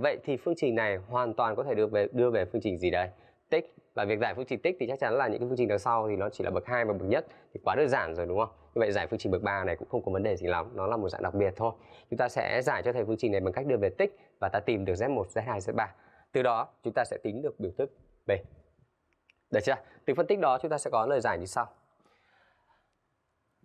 Vậy thì phương trình này hoàn toàn có thể đưa về phương trình gì đây? Tích. Và việc giải phương trình tích thì chắc chắn là những cái phương trình đằng sau thì nó chỉ là bậc 2 và bậc nhất thì quá đơn giản rồi, đúng không? Như vậy giải phương trình bậc 3 này cũng không có vấn đề gì lắm, nó là một dạng đặc biệt thôi. Chúng ta sẽ giải cho thầy phương trình này bằng cách đưa về tích và ta tìm được z1, z2, z3. Từ đó chúng ta sẽ tính được biểu thức B. Được chưa? Từ phân tích đó chúng ta sẽ có lời giải như sau.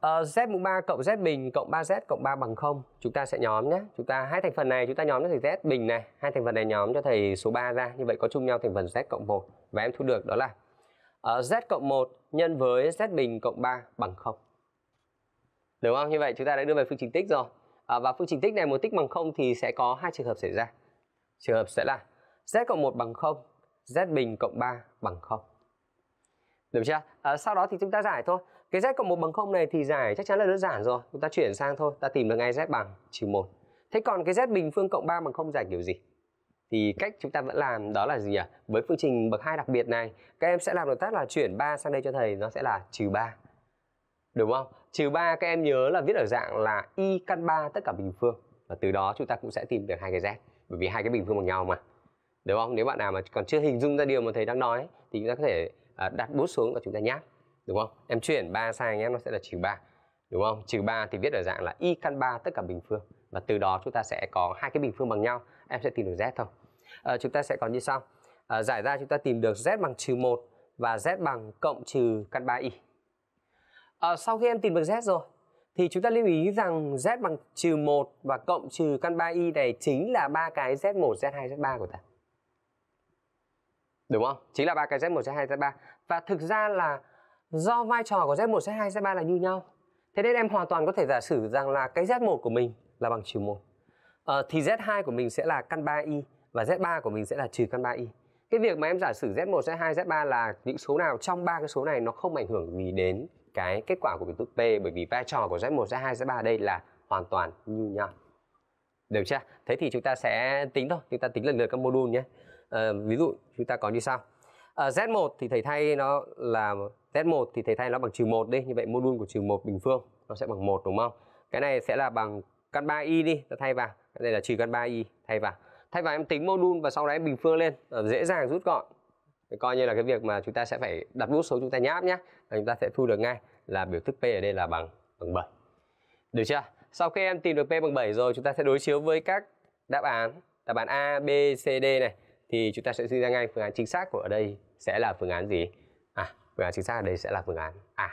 Z mũ 3 cộng Z bình cộng 3Z cộng 3 bằng 0. Chúng ta sẽ nhóm nhé. Chúng ta hai thành phần này chúng ta nhóm cho thầy Z bình này, hai thành phần này nhóm cho thầy số 3 ra. Như vậy có chung nhau thành phần Z cộng 1 và em thu được đó là Z cộng 1 nhân với Z bình cộng 3 bằng 0. Đúng không? Như vậy chúng ta đã đưa về phương trình tích rồi. Và phương trình tích này muốn tích bằng 0 thì sẽ có hai trường hợp xảy ra. Trường hợp sẽ là Z cộng 1 bằng 0, Z bình cộng 3 bằng 0. Được chưa? Sau đó thì chúng ta giải thôi. Cái Z cộng 1 bằng 0 này thì giải chắc chắn là đơn giản rồi. Chúng ta chuyển sang thôi, ta tìm được ngay Z bằng -1. Thế còn cái Z bình phương cộng 3 bằng 0 giải kiểu gì? Thì cách chúng ta vẫn làm đó là gì nhỉ? Với phương trình bậc 2 đặc biệt này, các em sẽ làm động tác là chuyển 3 sang đây cho thầy, nó sẽ là -3. Đúng không? -3 các em nhớ là viết ở dạng là y căn 3 tất cả bình phương. Và từ đó chúng ta cũng sẽ tìm được hai cái Z, bởi vì hai cái bình phương bằng nhau mà. Đúng không? Nếu bạn nào mà còn chưa hình dung ra điều mà thầy đang nói thì chúng ta có thể đặt bút xuống và chúng ta nháp, đúng không? Em chuyển 3 sang nhé, nó sẽ là -3, đúng không? -3 thì viết ở dạng là y căn 3 tất cả bình phương, và từ đó chúng ta sẽ có hai cái bình phương bằng nhau, em sẽ tìm được Z thôi. Chúng ta sẽ có như sau. Giải ra chúng ta tìm được Z bằng -1 và Z bằng cộng trừ căn 3y. Sau khi em tìm được Z rồi thì chúng ta lưu ý rằng Z bằng -1 và cộng trừ căn 3y này chính là ba cái Z1, Z2, Z3 của ta. Đúng không? Chính là ba cái Z1, Z2, Z3. Và thực ra là do vai trò của Z1, Z2, Z3 là như nhau, thế nên em hoàn toàn có thể giả sử rằng là cái Z1 của mình là bằng -1, thì Z2 của mình sẽ là căn 3y và Z3 của mình sẽ là trừ căn 3y. Cái việc mà em giả sử Z1, Z2, Z3 là những số nào trong ba cái số này nó không ảnh hưởng gì đến cái kết quả của biểu thức P, bởi vì vai trò của Z1, Z2, Z3 đây là hoàn toàn như nhau. Được chưa? Thế thì chúng ta sẽ tính thôi, chúng ta tính lần lượt các mô đun nhé. Ví dụ chúng ta có như sau. Z1 thì thầy thay nó là Z1 thì thầy thay nó bằng -1 đi, như vậy mô đun của -1 bình phương nó sẽ bằng 1, đúng không? Cái này sẽ là bằng căn 3y đi, ta thay vào. Cái này là trừ căn 3y thay vào. Thay vào em tính mô đun và sau đó em bình phương lên, dễ dàng rút gọn. Thì coi như là cái việc mà chúng ta sẽ phải đặt bút số chúng ta nháp nhé, là chúng ta sẽ thu được ngay là biểu thức P ở đây là bằng 7. Được chưa? Sau khi em tìm được P bằng 7 rồi, chúng ta sẽ đối chiếu với các đáp án A, B, C, D này. Thì chúng ta sẽ suy ra ngay phương án chính xác của ở đây sẽ là phương án gì? Phương án chính xác ở đây sẽ là phương án A.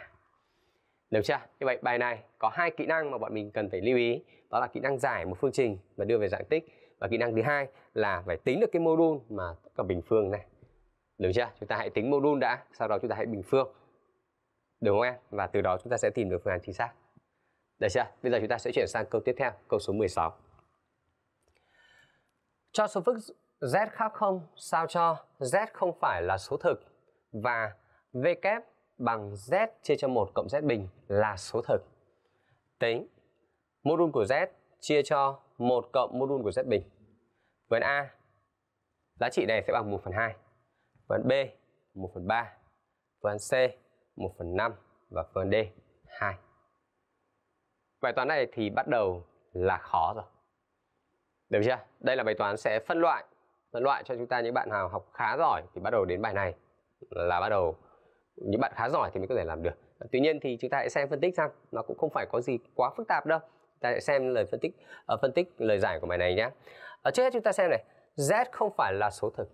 Được chưa? Như vậy bài này có hai kỹ năng mà bọn mình cần phải lưu ý. Đó là kỹ năng giải một phương trình và đưa về dạng tích. Và kỹ năng thứ hai là phải tính được cái mô đun mà các bình phương này. Được chưa? Chúng ta hãy tính mô đun đã, sau đó chúng ta hãy bình phương. Đúng không em? Và từ đó chúng ta sẽ tìm được phương án chính xác. Được chưa? Bây giờ chúng ta sẽ chuyển sang câu tiếp theo, câu số 16. Cho số phức Z khác 0 sao cho Z không phải là số thực và V kép bằng Z chia cho 1 cộng Z bình là số thực. Tính mô đun của Z chia cho 1 cộng mô đun của Z bình. Với A, giá trị này sẽ bằng 1/2. Với B, 1/3. Với C, 1/5. Và với D, 2. Bài toán này thì bắt đầu là khó rồi. Được chưa? Đây là bài toán sẽ phân loại cho chúng ta. Những bạn nào học khá giỏi thì bắt đầu đến bài này là bắt đầu, những bạn khá giỏi thì mới có thể làm được. Tuy nhiên thì chúng ta hãy xem phân tích xem, nó cũng không phải có gì quá phức tạp đâu. Ta hãy xem lời phân tích lời giải của bài này nhé. Trước hết chúng ta xem này, Z không phải là số thực.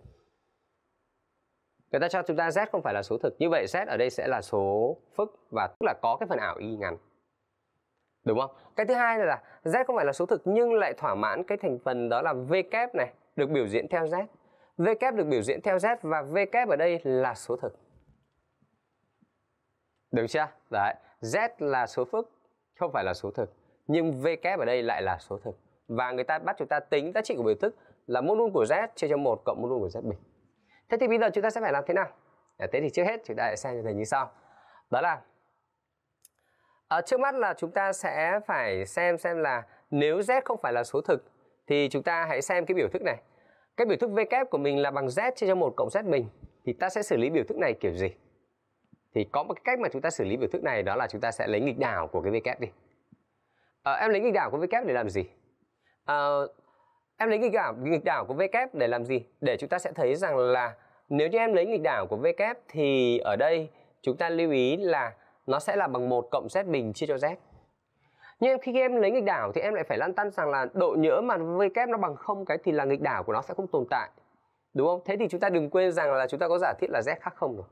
Người ta cho chúng ta Z không phải là số thực. Như vậy Z ở đây sẽ là số phức, và tức là có cái phần ảo y ngắn, đúng không? Cái thứ hai là Z không phải là số thực nhưng lại thỏa mãn cái thành phần đó là V kép này, được biểu diễn theo Z. V kép được biểu diễn theo Z và V kép ở đây là số thực. Được chưa? Đấy, Z là số phức, không phải là số thực, nhưng V kép ở đây lại là số thực. Và người ta bắt chúng ta tính giá trị của biểu thức là mô đun của Z chia cho 1 cộng mô đun của Z bình. Thế thì bây giờ chúng ta sẽ phải làm thế nào? Thế thì trước hết chúng ta hãy xem cho thầy như sau. Đó là trước mắt là chúng ta sẽ phải xem là nếu Z không phải là số thực thì chúng ta hãy xem cái biểu thức này. Cái biểu thức V kép của mình là bằng Z chia cho 1 cộng Z bình. Thì ta sẽ xử lý biểu thức này kiểu gì? Thì có một cái cách mà chúng ta xử lý biểu thức này, đó là chúng ta sẽ lấy nghịch đảo của cái V kép đi. Em lấy nghịch đảo của V kép để làm gì? Em lấy nghịch đảo của V kép để làm gì? Để chúng ta sẽ thấy rằng là nếu như em lấy nghịch đảo của V kép thì ở đây chúng ta lưu ý là nó sẽ là bằng 1 cộng Z bình chia cho Z. Nhưng khi em lấy nghịch đảo thì em lại phải lăn tăn rằng là độ nhỡ mà V kép nó bằng 0 cái thì là nghịch đảo của nó sẽ không tồn tại, đúng không? Thế thì chúng ta đừng quên rằng là chúng ta có giả thiết là Z khác 0 rồi.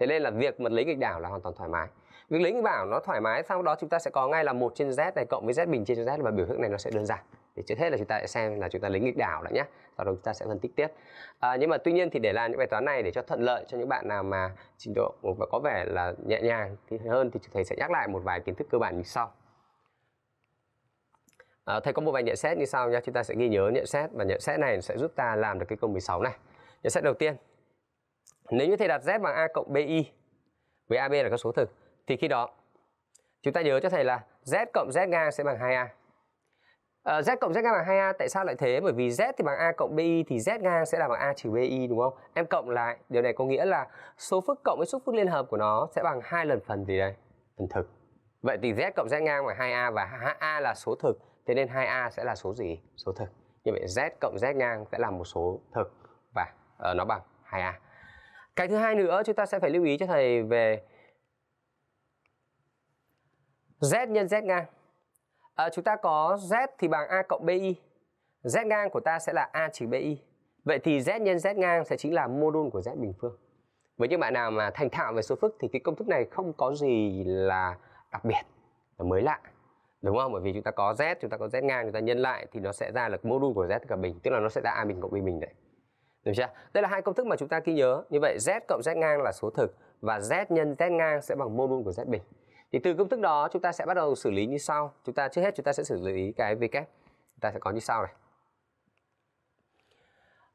Thế nên là việc mà lấy nghịch đảo là hoàn toàn thoải mái. Việc lấy nghịch đảo nó thoải mái, sau đó chúng ta sẽ có ngay là 1 trên Z này cộng với Z bình chia cho Z, và biểu thức này nó sẽ đơn giản. Thì trước hết là chúng ta sẽ xem là chúng ta lấy nghịch đảo đã nhé, sau đó chúng ta sẽ phân tích tiếp. Nhưng mà tuy nhiên thì để làm những bài toán này để cho thuận lợi cho những bạn nào mà trình độ và có vẻ là nhẹ nhàng thì hơn, thì thầy sẽ nhắc lại một vài kiến thức cơ bản như sau. Thầy có một vài nhận xét như sau nhé, chúng ta sẽ ghi nhớ nhận xét, và nhận xét này sẽ giúp ta làm được cái câu 16 này. Nhận xét đầu tiên, nếu như thầy đặt Z bằng A cộng BI với AB là các số thực thì khi đó chúng ta nhớ cho thầy là Z cộng Z ngang sẽ bằng 2A. Z cộng Z ngang bằng 2A, tại sao lại thế? Bởi vì Z thì bằng A cộng BI thì Z ngang sẽ là bằng A trừ BI, đúng không? Em cộng lại, điều này có nghĩa là số phức cộng với số phức liên hợp của nó sẽ bằng 2 lần phần gì đây? Phần thực. Vậy thì Z cộng Z ngang bằng 2A và A là số thực, thế nên 2A sẽ là số gì? Số thực. Như vậy Z cộng Z ngang sẽ là một số thực và nó bằng 2A. Cái thứ hai nữa chúng ta sẽ phải lưu ý cho thầy về Z nhân Z ngang. Chúng ta có Z thì bằng A cộng BI, Z ngang của ta sẽ là A trừ BI. Vậy thì Z nhân Z ngang sẽ chính là mô đun của Z bình phương. Với những bạn nào mà thành thạo về số phức thì cái công thức này không có gì là đặc biệt, là mới lạ, đúng không? Bởi vì chúng ta có Z, chúng ta có Z ngang, chúng ta nhân lại thì nó sẽ ra là mô đun của Z cả bình, tức là nó sẽ ra A bình cộng B bình đấy. Được chưa? Đây là hai công thức mà chúng ta ghi nhớ. Như vậy Z cộng Z ngang là số thực và Z nhân Z ngang sẽ bằng mô đun của Z bình. Thì từ công thức đó chúng ta sẽ bắt đầu xử lý như sau. Chúng ta trước hết chúng ta sẽ xử lý cái V kép. Chúng ta sẽ có như sau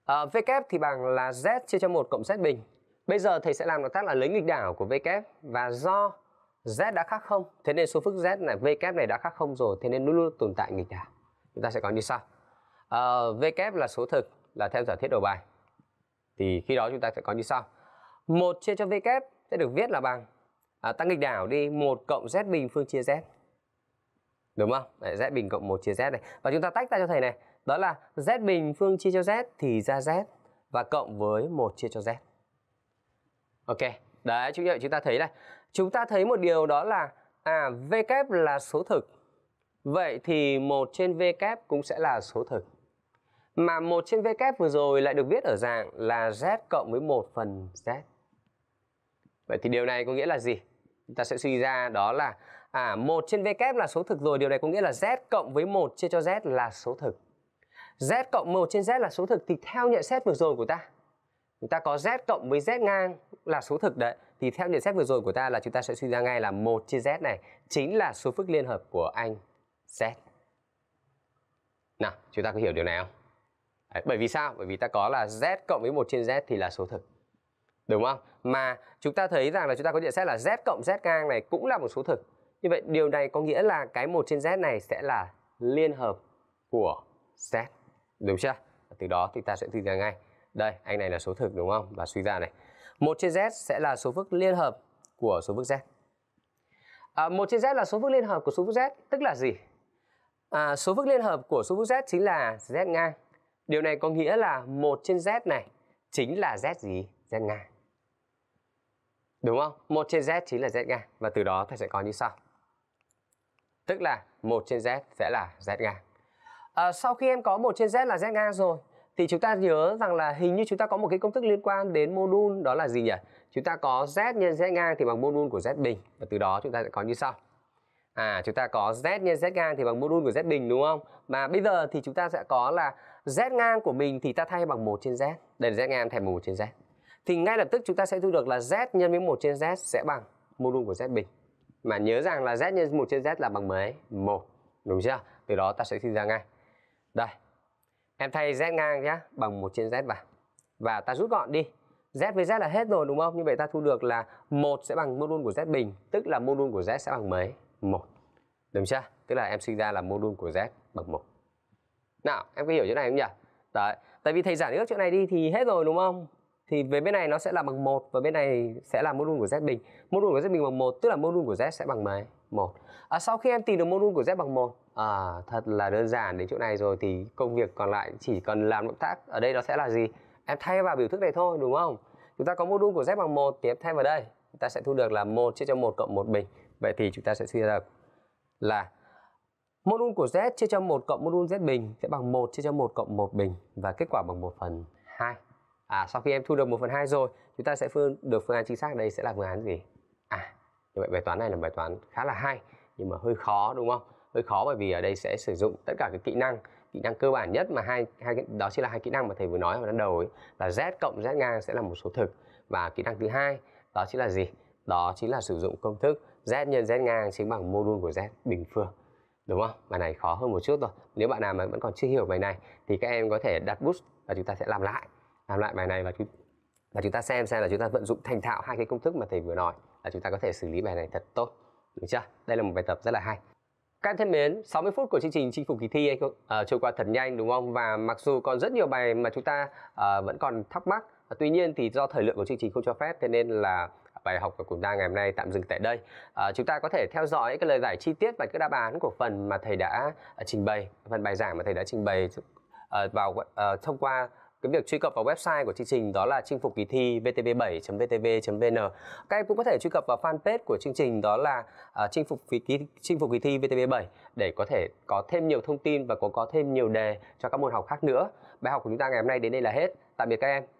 này. V kép thì bằng là Z chia cho 1 cộng Z bình. Bây giờ thầy sẽ làm động tác là lấy nghịch đảo của V kép, và do Z đã khác 0, thế nên số phức Z này, V kép này đã khác 0 rồi, thế nên luôn luôn tồn tại nghịch đảo. Chúng ta sẽ có như sau. V kép là số thực, là theo giả thiết đầu bài. Thì khi đó chúng ta sẽ có như sau. 1 chia cho V kép sẽ được viết là bằng ta nghịch đảo đi, 1 cộng Z bình phương chia Z, đúng không? Đấy, Z bình cộng 1 chia Z này. Và chúng ta tách ra cho thầy này, đó là Z bình phương chia cho Z thì ra Z, và cộng với 1 chia cho Z. Ok, đấy, chúng ta thấy này, chúng ta thấy một điều đó là V kép là số thực. Vậy thì 1 trên V kép cũng sẽ là số thực. Mà 1 trên V kép vừa rồi lại được viết ở dạng là Z cộng với 1 phần Z. Vậy thì điều này có nghĩa là gì? Chúng ta sẽ suy ra đó là 1 trên V kép là số thực rồi. Điều này có nghĩa là Z cộng với 1 chia cho Z là số thực. Z cộng 1 trên Z là số thực thì theo nhận xét vừa rồi của ta, chúng ta có Z cộng với Z ngang là số thực đấy. Thì theo nhận xét vừa rồi của ta là chúng ta sẽ suy ra ngay là 1 chia Z này chính là số phức liên hợp của anh Z. Nào, chúng ta có hiểu điều này không? Đấy, bởi vì sao? Bởi vì ta có là Z cộng với 1 trên Z thì là số thực, đúng không? Mà chúng ta thấy rằng là chúng ta có nhận xét là Z cộng Z ngang này cũng là một số thực. Như vậy điều này có nghĩa là cái 1 trên Z này sẽ là liên hợp của Z, đúng chưa? Từ đó thì ta sẽ suy ra ngay, đây, anh này là số thực, đúng không? Và suy ra này, 1 trên Z sẽ là số phức liên hợp của số phức Z. 1 trên Z là số phức liên hợp của số phức Z, tức là gì? Số phức liên hợp của số phức Z chính là Z ngang. Điều này có nghĩa là 1 trên Z này chính là Z gì? Z ngang. Đúng không? 1 trên Z chính là Z ngang. Và từ đó ta sẽ có như sau. Tức là 1 trên Z sẽ là Z ngang. Sau khi em có 1 trên Z là Z ngang rồi, thì chúng ta nhớ rằng là hình như chúng ta có một cái công thức liên quan đến mô đun, đó là gì nhỉ? Chúng ta có Z nhân Z ngang thì bằng mô đun của Z bình. Và từ đó chúng ta sẽ có như sau. Chúng ta có Z nhân Z ngang thì bằng mô đun của Z bình, đúng không? Mà bây giờ thì chúng ta sẽ có là Z ngang của mình thì ta thay bằng 1 trên Z. Đây là Z ngang thay bằng 1 trên Z. Thì ngay lập tức chúng ta sẽ thu được là Z nhân với 1 trên Z sẽ bằng mô đun của Z bình. Mà nhớ rằng là Z nhân 1 trên Z là bằng mấy? 1. Đúng chưa? Từ đó ta sẽ suy ra ngay. Đây. Em thay Z ngang nhé, bằng 1 trên Z vào. Và ta rút gọn đi. Z với Z là hết rồi đúng không? Như vậy ta thu được là 1 sẽ bằng mô đun của Z bình. Tức là mô đun của Z sẽ bằng mấy? 1. Đúng chưa? Tức là em suy ra là mô đun của Z bằng 1. Nào, em có hiểu chỗ này không nhỉ? Đấy. Tại vì thầy giản ước chỗ này đi thì hết rồi đúng không? Thì về bên này nó sẽ là bằng 1 và bên này sẽ là mô đun của Z bình. Mô đun của Z bình bằng 1 tức là mô đun của Z sẽ bằng mấy? 1. Sau khi em tìm được mô đun của Z bằng 1, thật là đơn giản đến chỗ này rồi thì công việc còn lại chỉ cần làm động tác ở đây đó sẽ là gì? Em thay vào biểu thức này thôi đúng không? Chúng ta có mô đun của Z bằng 1 thì em thay vào đây. Chúng ta sẽ thu được là 1 chia cho 1 cộng 1 bình. Vậy thì chúng ta sẽ suy ra là mô đun của Z chia cho 1 cộng mô đun Z bình sẽ bằng 1 chia cho 1 cộng 1 bình và kết quả bằng 1/2. Sau khi em thu được 1/2 rồi, chúng ta sẽ được phương án chính xác đây sẽ là phương án gì? Như vậy bài toán này là bài toán khá là hay nhưng mà hơi khó đúng không? Hơi khó bởi vì ở đây sẽ sử dụng tất cả các kỹ năng cơ bản nhất mà đó chính là hai kỹ năng mà thầy vừa nói ở ban đầu ấy, là Z cộng Z ngang sẽ là một số thực và kỹ năng thứ hai đó chính là gì? Đó chính là sử dụng công thức Z nhân Z ngang chính bằng mô đun của Z bình phương. Đúng không? Bài này khó hơn một chút rồi. Nếu bạn nào mà vẫn còn chưa hiểu bài này thì các em có thể đặt bút và chúng ta sẽ làm lại bài này và chúng ta xem là chúng ta vận dụng thành thạo hai cái công thức mà thầy vừa nói là chúng ta có thể xử lý bài này thật tốt. Được chưa? Đây là một bài tập rất là hay. Các em thân mến, 60 phút của chương trình Chinh phục kỳ thi trôi qua thật nhanh đúng không? Và mặc dù còn rất nhiều bài mà chúng ta vẫn còn thắc mắc, tuy nhiên thì do thời lượng của chương trình không cho phép, thế nên là bài học của chúng ta ngày hôm nay tạm dừng tại đây. Chúng ta có thể theo dõi cái lời giải chi tiết và các đáp án của phần mà thầy đã trình bày, phần bài giảng mà thầy đã trình bày thông qua cái việc truy cập vào website của chương trình, đó là chinh phục kỳ thi vtv7.vtv.vn. Các em cũng có thể truy cập vào fanpage của chương trình, đó là chinh phục kỳ thi VTV7 để có thể có thêm nhiều thông tin và có thêm nhiều đề cho các môn học khác nữa. Bài học của chúng ta ngày hôm nay đến đây là hết. Tạm biệt các em.